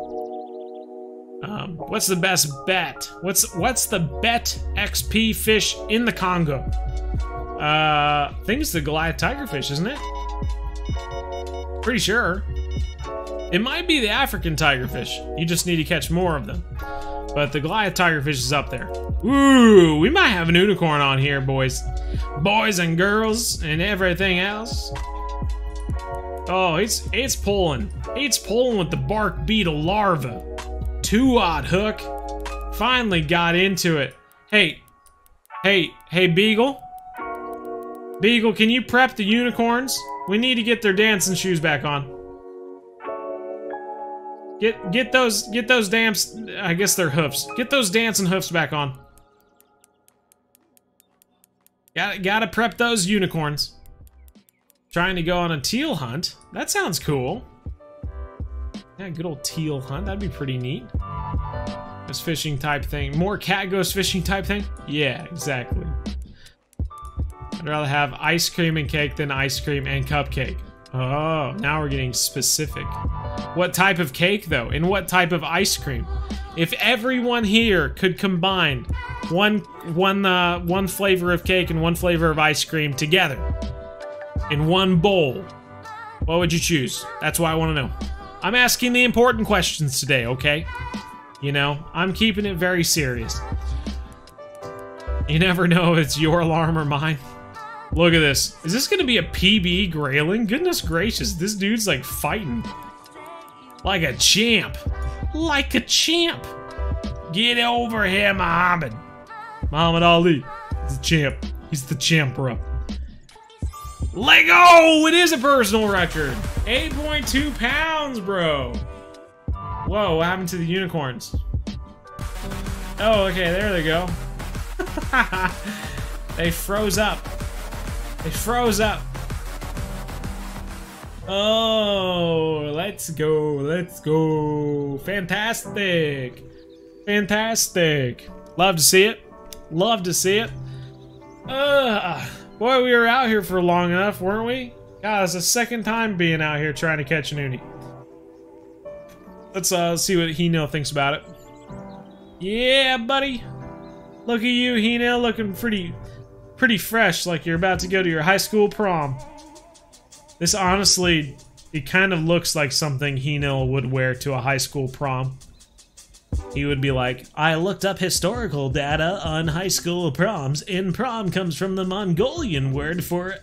What's the best bet? What's the bet XP fish in the Congo? I think it's the Goliath tigerfish, isn't it? Pretty sure. It might be the African tigerfish. You just need to catch more of them. But the Goliath tigerfish is up there. Ooh, we might have an unicorn on here, boys. Boys and girls and everything else. Oh, it's pulling. It's pulling with the bark beetle larva. 2-aught hook. Finally got into it. Hey. Hey. Hey, Beagle. Beagle, can you prep the unicorns? We need to get their dancing shoes back on. Get those damps, I guess they're hoofs. Get those dancing hoofs back on. Gotta prep those unicorns. Trying to go on a teal hunt. That sounds cool. Yeah, good old teal hunt. That'd be pretty neat. Ghost fishing type thing. More cat ghost fishing type thing? Yeah, exactly. I'd rather have ice cream and cake than ice cream and cupcake. Oh, now we're getting specific. What type of cake, though? And what type of ice cream? If everyone here could combine one flavor of cake and one flavor of ice cream together in one bowl, what would you choose? That's why I want to know. I'm asking the important questions today, okay? You know, I'm keeping it very serious. You never know if it's your alarm or mine. Look at this. Is this gonna be a PB grayling? Goodness gracious, this dude's like fighting. Like a champ. Like a champ. Get over here, Muhammad. Muhammad Ali. He's the champ. He's the champ, bro. Lego! It is a personal record. 8.2 pounds, bro. Whoa, what happened to the unicorns? Oh, okay, there they go. They froze up. They froze up. Oh, let's go. Let's go. Fantastic. Fantastic. Love to see it. Love to see it. Ugh. Boy, we were out here for long enough, weren't we? God, it's the second time being out here trying to catch an uni. Let's see what Hino thinks about it. Yeah, buddy. Look at you, Hino, looking pretty fresh, like you're about to go to your high school prom. This honestly, it kind of looks like something Hino would wear to a high school prom. He would be like, I looked up historical data on high school proms, and prom comes from the Mongolian word for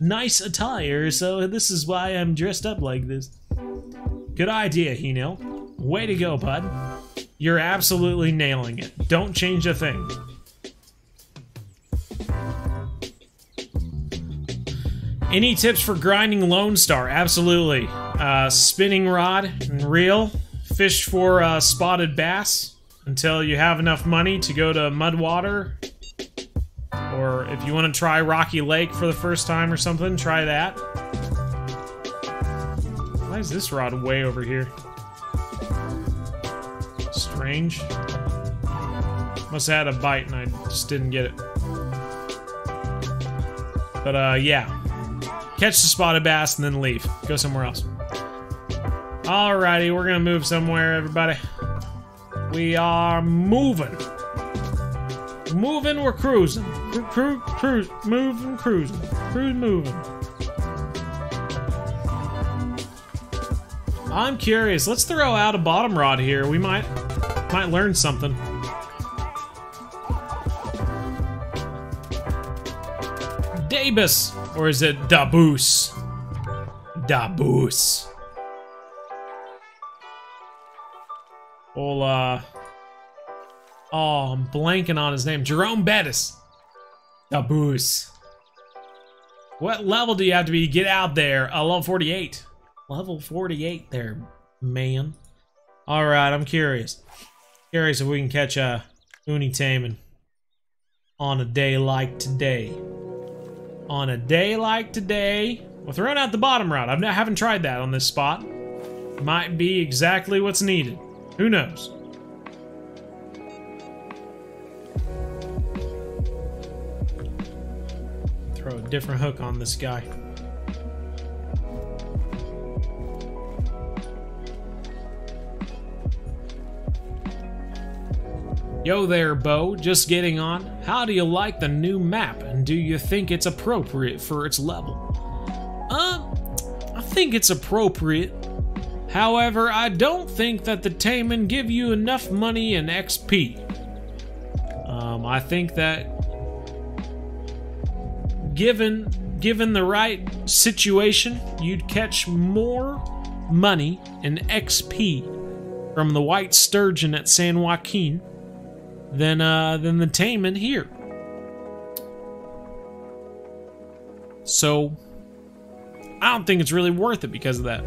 nice attire, so this is why I'm dressed up like this. Good idea, Hino. Way to go, bud. You're absolutely nailing it. Don't change a thing. Any tips for grinding Lone Star? Absolutely. Spinning rod and reel. Fish for spotted bass until you have enough money to go to Mudwater, or if you want to try Rocky Lake for the first time or something, try that. Why is this rod way over here? Strange. Must have had a bite and I just didn't get it. But yeah, catch the spotted bass and then leave. Go somewhere else. Alrighty, we're gonna move somewhere, everybody. We are moving. Moving, we're cruising. Moving, cruising. Cruise, moving. I'm curious. Let's throw out a bottom rod here. We might learn something. Dabus, or is it Dabus? Dabus. Oh, I'm blanking on his name. Jerome Bettis. Dabus. What level do you have to be to get out there? Level 48. Level 48 there, man. Alright, I'm curious. Curious if we can catch a uni taming on a day like today. on a day like today. We're throwing out the bottom rod. I haven't tried that on this spot. Might be exactly what's needed. Who knows? Throw a different hook on this guy. Yo there, Bo. Just getting on. How do you like the new map, and do you think it's appropriate for its level? I think it's appropriate. However, I don't think that the Taimen give you enough money and XP. I think that given the right situation, you'd catch more money and XP from the white sturgeon at San Joaquin than the Taimen here. So, I don't think it's really worth it because of that.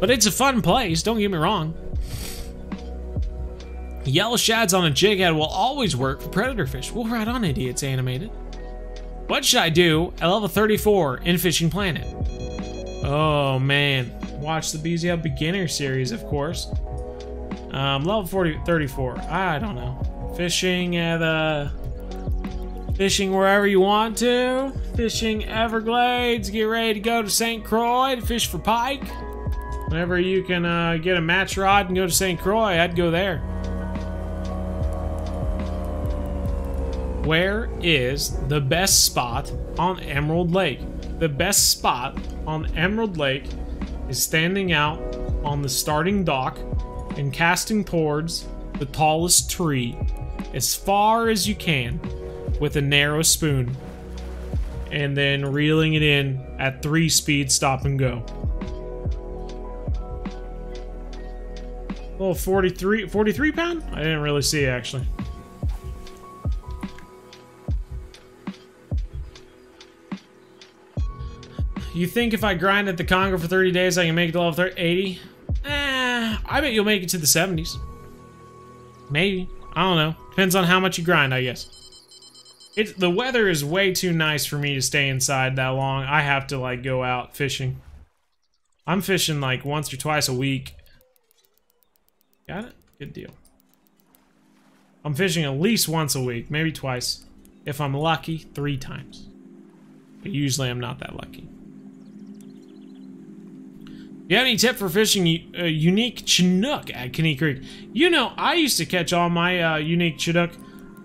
But it's a fun place, don't get me wrong. Yellow shads on a jig head will always work for predator fish. Well, right on, idiots animated. What should I do at level 34 in Fishing Planet? Oh, man. Watch the BZ Hub Beginner Series, of course. Level 34. I don't know. Fishing at fishing wherever you want to. Fishing Everglades. Get ready to go to St. Croix to fish for pike. Whenever you can get a match rod and go to St. Croix, I'd go there. Where is the best spot on Emerald Lake? The best spot on Emerald Lake is standing out on the starting dock and casting towards the tallest tree as far as you can with a narrow spoon, and then reeling it in at 3-speed stop and go. Little 43 pound? I didn't really see, actually. You think if I grind at the Congo for 30 days I can make it to level 80? I bet you'll make it to the 70s. Maybe. I don't know. Depends on how much you grind, I guess. The weather is way too nice for me to stay inside that long. I have to, like, go out fishing. I'm fishing, like, once or twice a week. Got it? Good deal. I'm fishing at least once a week, maybe twice. If I'm lucky, 3 times. But usually I'm not that lucky. You have any tip for fishing a unique Chinook at Kenneick Creek? You know, I used to catch all my unique Chinook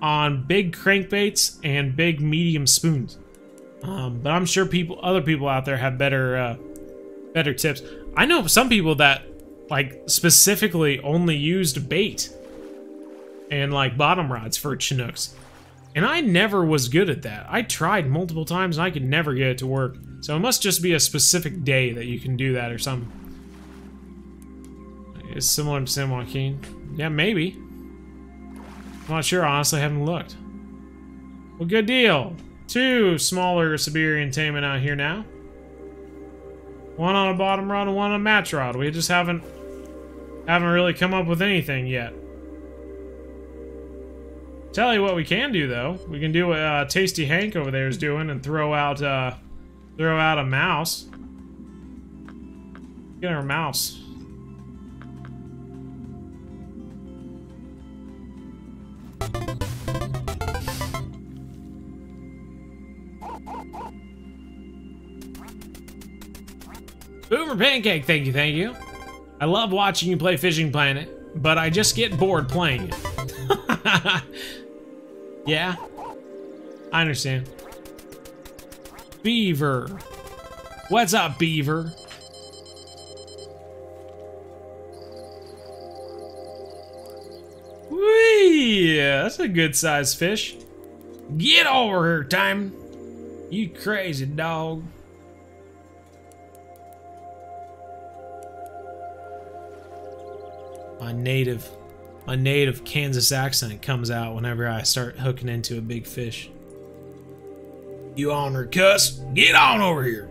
on big crankbaits and big medium spoons. But I'm sure other people out there have better tips. I know some people that, like, specifically only used bait and, like, bottom rods for Chinooks. And I never was good at that. I tried multiple times and I could never get it to work. So it must just be a specific day that you can do that or something. It's similar to San Joaquin. Yeah, maybe. I'm not sure, honestly, I haven't looked. Well, good deal. 2 smaller Siberian Taimen out here now. 1 on a bottom rod and 1 on a match rod. We just haven't really come up with anything yet. Tell you what we can do, though. We can do what Tasty Hank over there is doing and throw out a mouse. Get our mouse. Boomer Pancake, thank you, thank you. I love watching you play Fishing Planet, but I just get bored playing it. Yeah, I understand. Beaver. What's up, Beaver? Whee! That's a good-sized fish. Get over here, Taimen. You crazy dog. My native Kansas accent comes out whenever I start hooking into a big fish. You on her, cuss? Get on over here!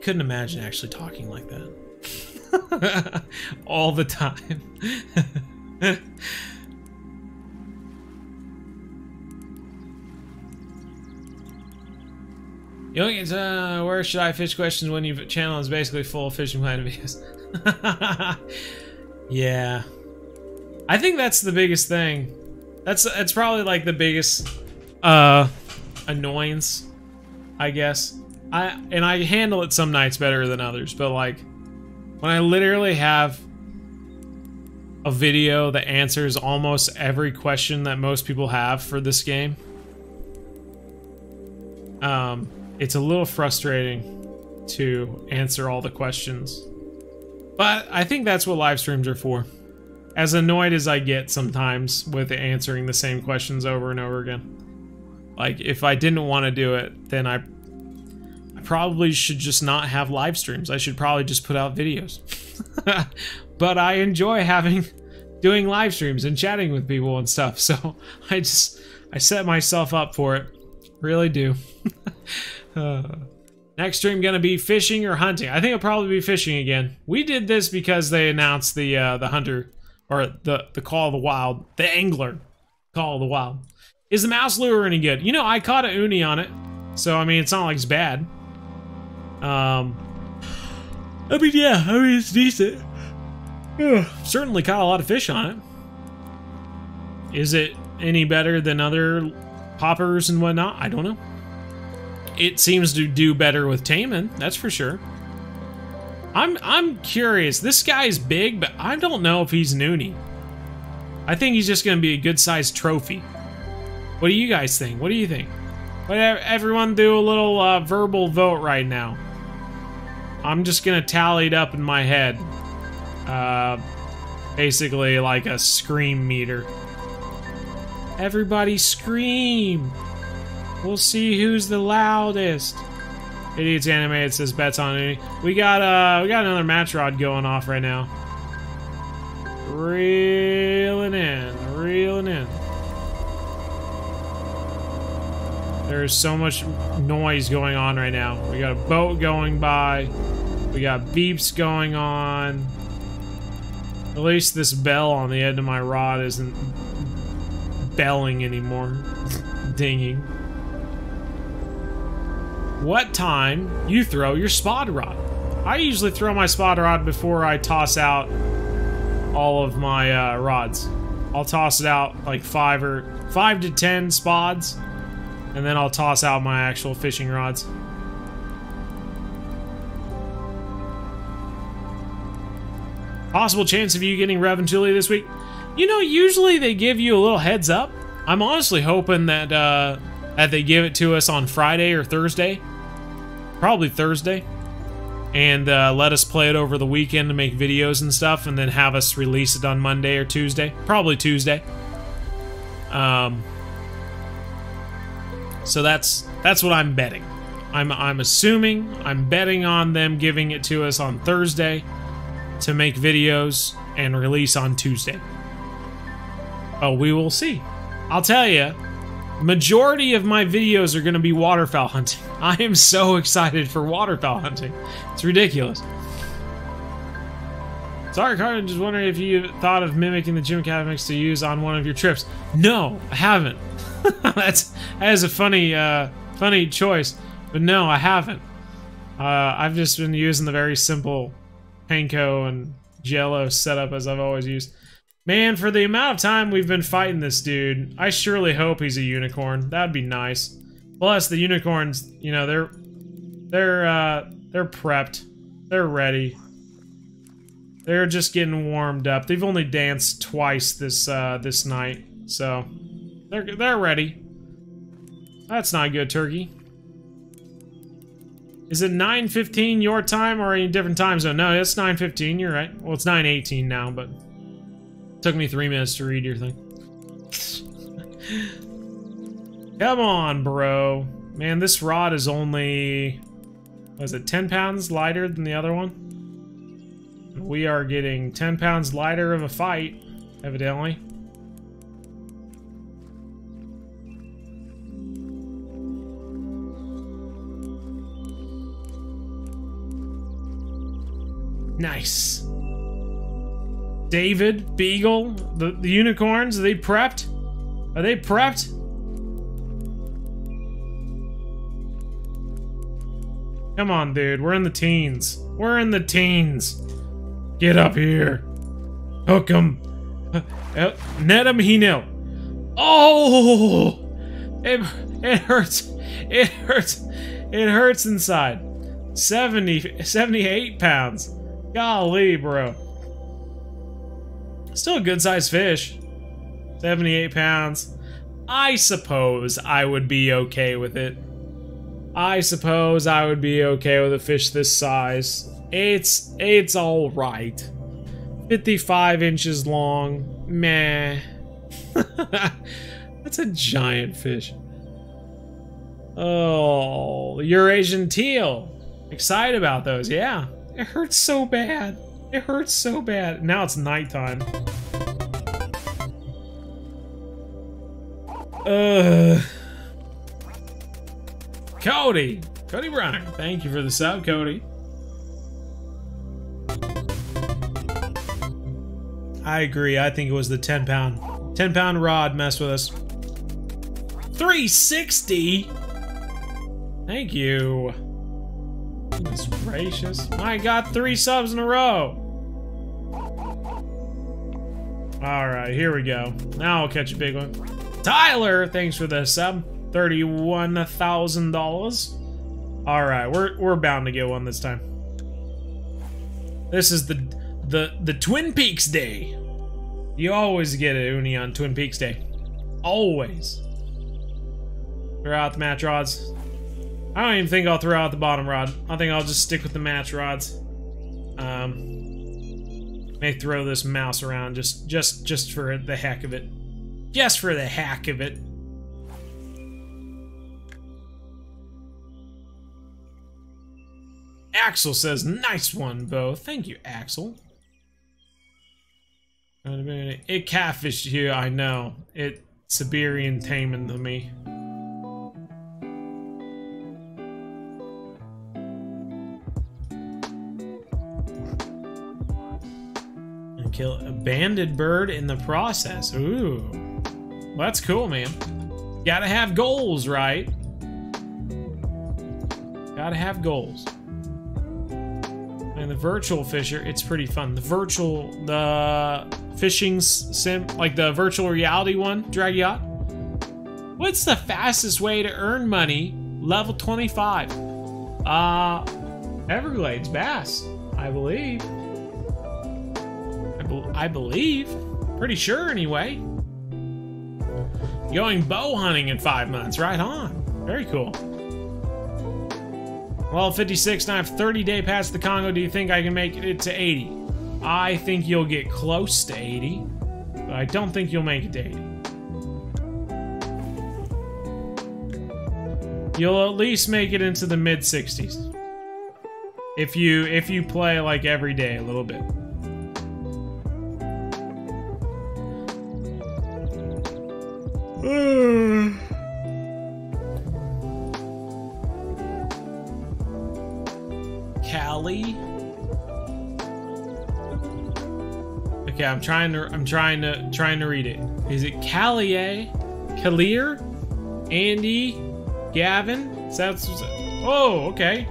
Couldn't imagine actually talking like that. All the time. You don't get to, where should I fish questions when your channel is basically full of fishing plan videos. Yeah. I think that's the biggest thing. That's probably like the biggest annoyance, I guess. I handle it some nights better than others, but like when I literally have a video that answers almost every question that most people have for this game, it's a little frustrating to answer all the questions, but I think that's what live streams are for. As annoyed as I get sometimes with answering the same questions over and over again, like if I didn't want to do it, then I probably should just not have live streams. I should probably just put out videos. But I enjoy doing live streams and chatting with people and stuff, so I set myself up for it. Really do. Next stream gonna be fishing or hunting? I think it'll probably be fishing again. We did this because they announced the hunter, or the Call of the Wild, the angler Call of the Wild. Is the mouse lure any good? You know, I caught a uni on it, so I mean it's not like it's bad. I mean yeah, I mean it's decent. Certainly caught a lot of fish on it. Is it any better than other poppers and whatnot? I don't know. It seems to do better with Taimen, that's for sure. I'm curious. This guy is big, but I don't know if he's an uni. I think he's just going to be a good-sized trophy. What do you guys think? What do you think? Everyone do a little verbal vote right now. I'm just going to tally it up in my head. Basically like a scream meter. Everybody scream! We'll see who's the loudest. Idiots Animated says bets on any. We got another match rod going off right now. Reeling in, reeling in. There's so much noise going on right now. We got a boat going by. We got beeps going on. At least this bell on the end of my rod isn't belling anymore. Dinging. What time you throw your spod rod? I usually throw my spod rod before I toss out all of my rods. I'll toss it out like 5 to 10 spods, and then I'll toss out my actual fishing rods. Possible chance of you getting Revontuli this week? You know, usually they give you a little heads up. I'm honestly hoping that that they give it to us on Friday or Thursday, probably Thursday, and let us play it over the weekend to make videos and stuff, and then have us release it on Monday or Tuesday, probably Tuesday. So that's what I'm betting. I'm assuming, I'm betting on them giving it to us on Thursday to make videos and release on Tuesday. Oh, we will see. I'll tell you, majority of my videos are going to be waterfowl hunting. I am so excited for waterfowl hunting. It's ridiculous. Sorry, Carter, just wondering if you thought of mimicking the gym mechanics to use on one of your trips. No, I haven't. That is a funny, funny choice, but no, I haven't. I've just been using the very simple panko and Jello setup as I've always used. Man, for the amount of time we've been fighting this dude, I surely hope he's a unicorn. That'd be nice. Plus, the unicorns, you know, they're prepped, they're ready, they're just getting warmed up. They've only danced twice this night, so they're ready. That's not good, turkey. Is it 9:15 your time or any different time zone? No, it's 9:15. You're right. Well, it's 9:18 now, but. Took me 3 minutes to read your thing. Come on, bro. Man, this rod is only, what is it, 10 pounds lighter than the other one? We are getting 10 pounds lighter of a fight, evidently. Nice. David, Beagle, the unicorns, are they prepped? Are they prepped? Come on, dude. We're in the teens. We're in the teens. Get up here. Hook him. Net him, he nil. Oh! It hurts. It hurts. It hurts inside. 78 pounds. Golly, bro. Still a good-sized fish. 78 pounds. I suppose I would be okay with it. I suppose I would be okay with a fish this size. It's all right. 55 inches long. Meh. That's a giant fish. Oh, Eurasian teal. Excited about those, yeah. It hurts so bad. It hurts so bad. Now it's nighttime. Cody! Cody Bryan, thank you for the sub, Cody. I agree, I think it was the 10-pound. 10-pound rod messed with us. 360?! Thank you. Goodness gracious. I got 3 subs in a row! Alright, here we go. Now I'll catch a big one. Tyler, thanks for the sub. $31,000. All right, we're bound to get one this time. This is the Twin Peaks Day. You always get it, Uni, on Twin Peaks Day. Always. Throw out the match rods. I don't even think I'll throw out the bottom rod. I think I'll just stick with the match rods. May throw this mouse around just for the heck of it. Just for the heck of it. Axel says, nice one, Bo. Thank you, Axel. It catfished you, I know. It Siberian Taimen to me. And kill a banded bird in the process. Ooh. Well, that's cool, man. Gotta have goals, right? Gotta have goals. And the Virtual Fisher, it's pretty fun. The fishing sim, like the virtual reality one, drag yacht. What's the fastest way to earn money? Level 25. Everglades bass, I believe. I believe. Pretty sure, anyway. Going bow hunting in 5 months, right on. Very cool. Well, 56, and I have 30-day past the Congo. Do you think I can make it to 80? I think you'll get close to 80, but I don't think you'll make it to 80. You'll at least make it into the mid-60s. If you play, like, every day a little bit. Cali. Okay, I'm trying to read it. Is it Callie? Kalir? Andy? Gavin? Oh, okay.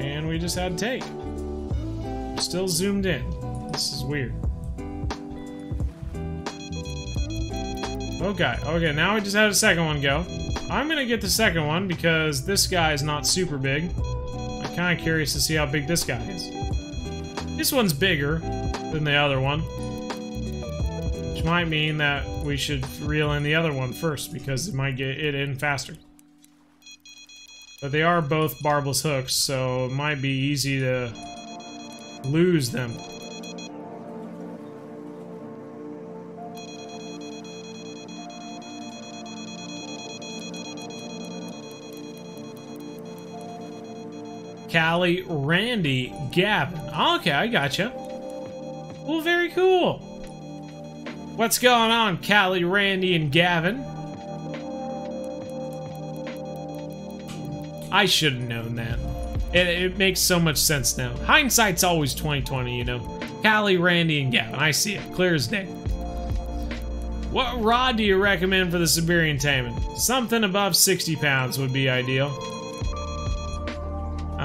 And we just had to take. We're still zoomed in. This is weird. Okay, okay, now we just had a second one go. I'm gonna get the second one because this guy is not super big. Kind of curious to see how big this guy is. This one's bigger than the other one, which might mean that we should reel in the other one first because it might get it in faster. But they are both barbless hooks, so it might be easy to lose them. Callie, Randy, Gavin. Okay, I gotcha. Well, very cool. What's going on, Callie, Randy, and Gavin? I should have known that. It makes so much sense now. Hindsight's always 20/20, you know. Callie, Randy, and Gavin. I see it. Clear as day. What rod do you recommend for the Siberian Taimen? Something above 60 pounds would be ideal.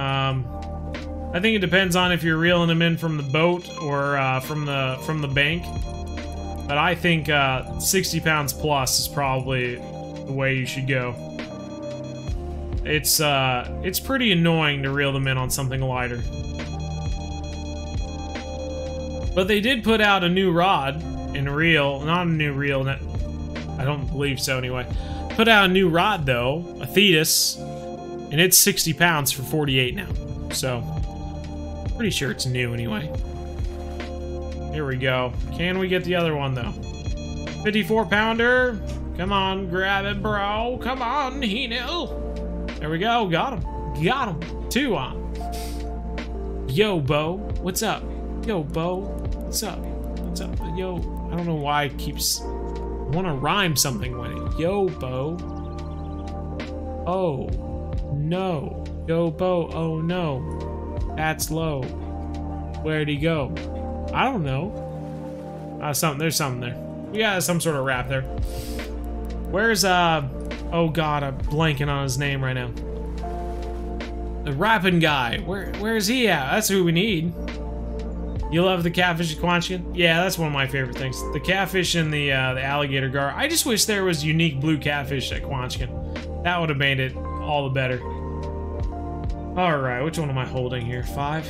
I think it depends on if you're reeling them in from the boat or from the bank. But I think 60 pounds plus is probably the way you should go. It's pretty annoying to reel them in on something lighter. But they did put out a new rod and reel, not a new reel, I don't believe so anyway. Put out a new rod though, a Thetis, and it's 60 pounds for 48 now. So, pretty sure it's new anyway. Here we go. Can we get the other one though? 54 pounder. Come on, grab it, bro. Come on, Hino. There we go. Got him. Got him. 2 on. Yo, Bo. What's up? Yo, Bo. What's up? What's up? Yo. I don't know why it keeps. I want to rhyme something with it. Yo, Bo. Oh. No. Yo, Bo. Oh, no. That's low. Where'd he go? I don't know. There's something there. We got some sort of rap there. Where's, oh god, I'm blanking on his name right now. The rapping guy. Where's he at? That's who we need. You love the catfish at Quanchkin? Yeah, that's one of my favorite things. The catfish and the alligator gar. I just wish there was unique blue catfish at Quanchkin. That would have made it all the better. Alright, which one am I holding here? 5?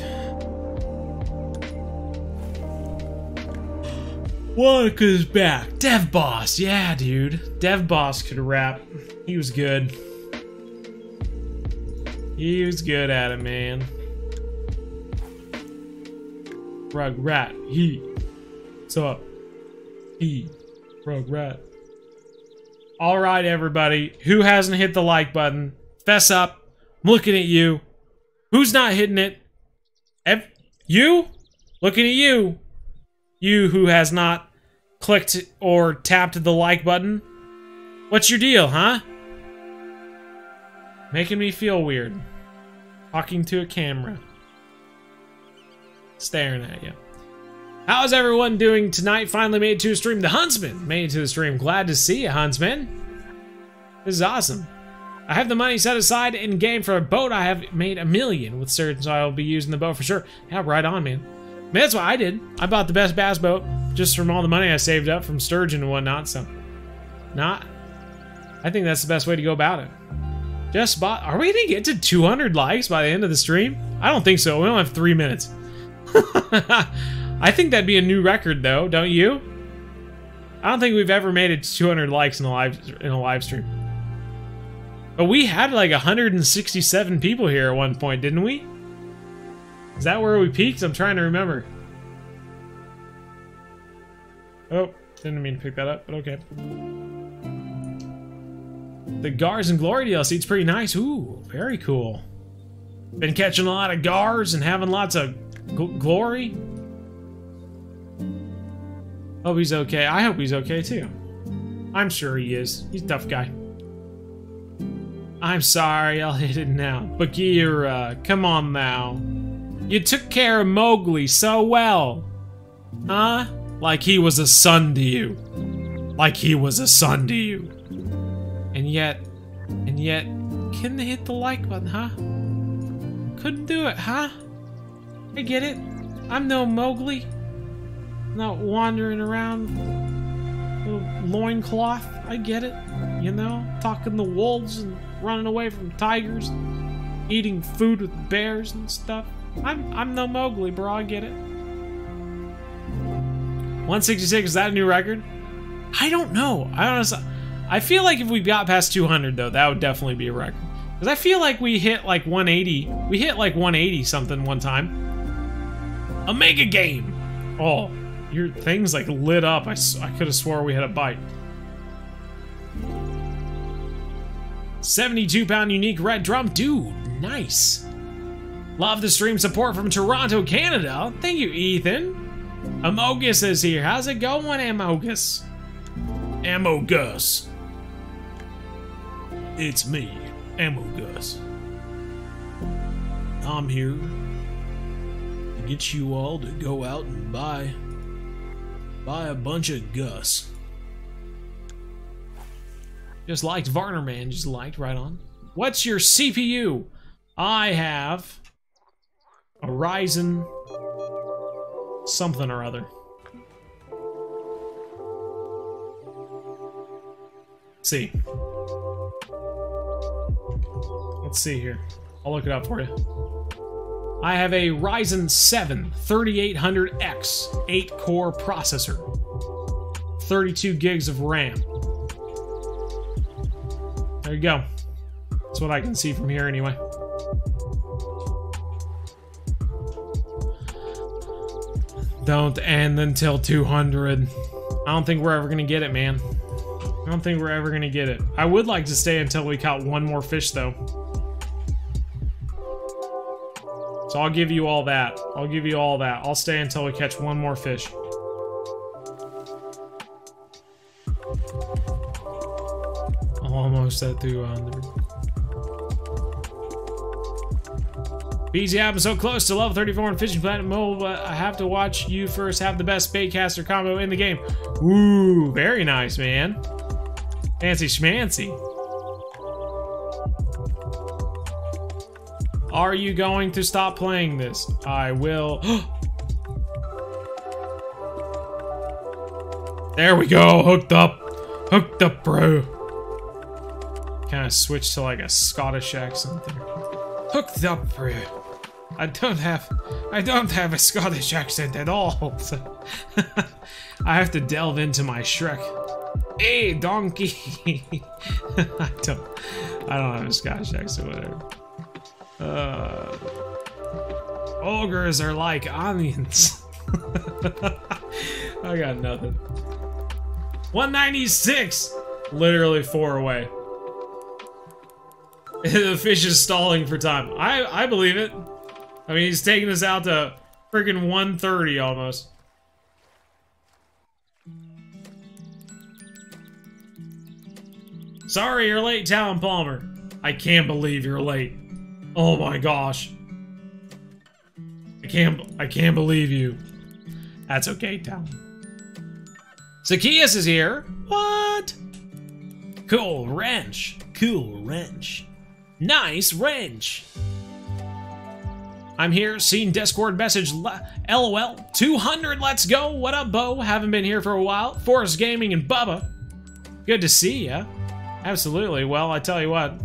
1 is back. Dev Boss. Yeah, dude. Dev Boss could rap. He was good. He was good at it, man. Rug Rat. He. What's up? He. Rug Rat. Alright, everybody. Who hasn't hit the like button? Fess up. I'm looking at you. Who's not hitting it? You? Looking at you. You who has not clicked or tapped the like button. What's your deal, huh? Making me feel weird. Talking to a camera. Staring at you. How's everyone doing tonight? Finally made it to the stream. The Huntsman made it to the stream. Glad to see you, Huntsman. This is awesome. I have the money set aside in game for a boat. I have made $1 million with certain, so I'll be using the boat for sure. Yeah, right on, man. Man, that's what I did. I bought the best bass boat just from all the money I saved up from sturgeon and whatnot, so... I think that's the best way to go about it. Just bought... Are we gonna get to 200 likes by the end of the stream? I don't think so. We only have 3 minutes. I think that'd be a new record, though, don't you? I don't think we've ever made it to 200 likes in a live stream. But we had, like, 167 people here at one point, didn't we? Is that where we peaked? I'm trying to remember. Oh, didn't mean to pick that up, but okay. The Gars and Glory DLC, it's pretty nice. Ooh, very cool. Been catching a lot of Gars and having lots of glory. Hope he's okay. I hope he's okay, too. I'm sure he is. He's a tough guy. I'm sorry, I'll hit it now. Bagheera, come on now. You took care of Mowgli so well. Huh? Like he was a son to you. Like he was a son to you. And yet, couldn't hit the like button, huh? Couldn't do it, huh? I get it. I'm no Mowgli. I'm not wandering around with a little loincloth. I get it. You know, talking to wolves and running away from tigers. And eating food with bears and stuff. I'm no Mowgli, bro, I get it. 166, is that a new record? I don't know. I feel like if we got past 200 though, that would definitely be a record. Because I feel like we hit like 180. We hit like 180 something one time. A mega game! Oh, your thing's like lit up. I could have swore we had a bite. 72 pound unique red drum. Dude, nice. Love the stream support from Toronto, Canada. Thank you, Ethan. Amogus is here. How's it going, Amogus? Amogus. It's me, Amogus. I'm here to get you all to go out and buy a bunch of Gus. Just liked Varner, man. Just liked, right on. What's your CPU? I have... Horizon something or other. Let's see here. I'll look it up for you. I have a Ryzen 7 3800X 8-core processor. 32 gigs of RAM. There you go. That's what I can see from here anyway. Don't end until 200. I don't think we're ever gonna get it, man. I don't think we're ever gonna get it. I would like to stay until we caught one more fish, though. So I'll give you all that. I'll give you all that. I'll stay until we catch one more fish. I'm almost at 200. BZ, I'm so close to level 34 in Fishing Planet Mobile, but I have to watch you first have the best baitcaster combo in the game. Ooh, very nice, man. Fancy schmancy. Are you going to stop playing this? I will. There we go. Hooked up. Hooked up, bro. Kind of switched to like a Scottish accent there. Hooked up, bro. I don't have a Scottish accent at all. So I have to delve into my Shrek. Hey, donkey! I don't have a Scottish accent, whatever. Ogres are like onions. I got nothing. 196! Literally 4 away. The fish is stalling for time. I believe it. I mean, he's taking us out to freaking 130 almost. Sorry you're late, Talon Palmer. I can't believe you're late. Oh my gosh. I can't believe you. That's okay, Talon. Zacchaeus is here. What? Cool wrench. Cool wrench. Nice wrench. I'm here. Seen Discord message. LOL. 200. Let's go. What up, Bo? Haven't been here for a while. Forest Gaming and Bubba. Good to see ya. Absolutely. Well, I tell you what.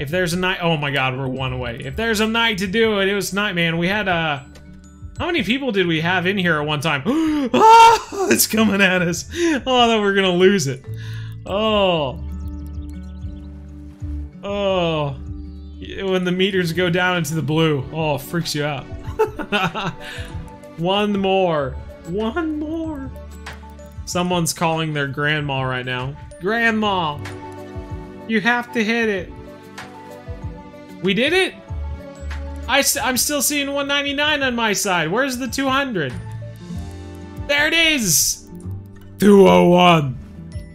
If there's a night... Oh my god, we're 1 away. If there's a night to do it, it was night, man. We had, how many people did we have in here at one time? Oh, it's coming at us. Oh, I thought we were gonna lose it. Oh. Oh. When the meters go down into the blue. Oh, it freaks you out. 1 more. 1 more. Someone's calling their grandma right now. Grandma, you have to hit it. We did it? I'm still seeing 199 on my side. Where's the 200? There it is! 201.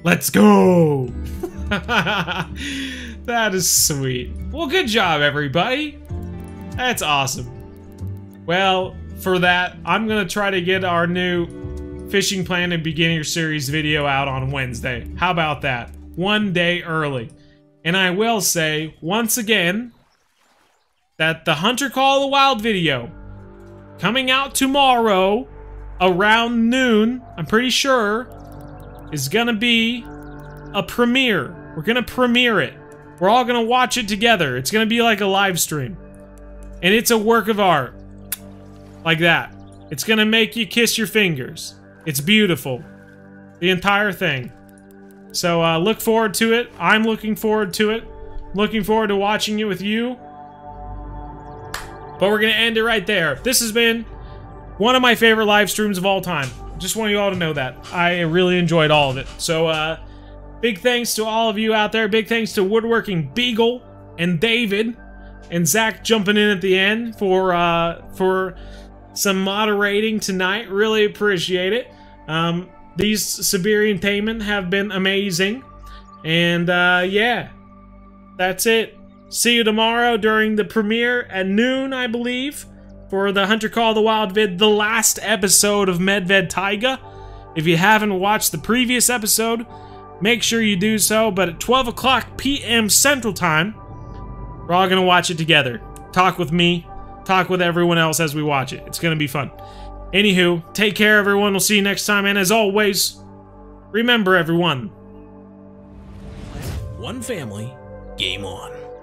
Let's go! That is sweet. Well, good job, everybody. That's awesome. Well, for that, I'm gonna try to get our new Fishing Planet Beginner Series video out on Wednesday. How about that? 1 day early. And I will say, once again, that the Hunter Call of the Wild video, coming out tomorrow, around noon, I'm pretty sure, is gonna be a premiere. We're gonna premiere it. We're all gonna watch it together. It's gonna be like a live stream. And it's a work of art. Like that. It's gonna make you kiss your fingers. It's beautiful. The entire thing. So look forward to it. I'm looking forward to it. Looking forward to watching it with you. But we're going to end it right there. This has been one of my favorite live streams of all time. Just want you all to know that. I really enjoyed all of it. So big thanks to all of you out there. Big thanks to Woodworking Beagle and David and Zach jumping in at the end for some moderating tonight. Really appreciate it. These Siberian Taimen have been amazing. And, yeah. That's it. See you tomorrow during the premiere at noon, I believe, for the Hunter Call of the Wild vid, the last episode of Medved Taiga. If you haven't watched the previous episode, make sure you do so. But at 12 o'clock p.m. Central Time, we're all going to watch it together. Talk with me. talk with everyone else as we watch it. It's going to be fun. Anywho, take care, everyone. We'll see you next time. And as always, remember, everyone. One family, game on.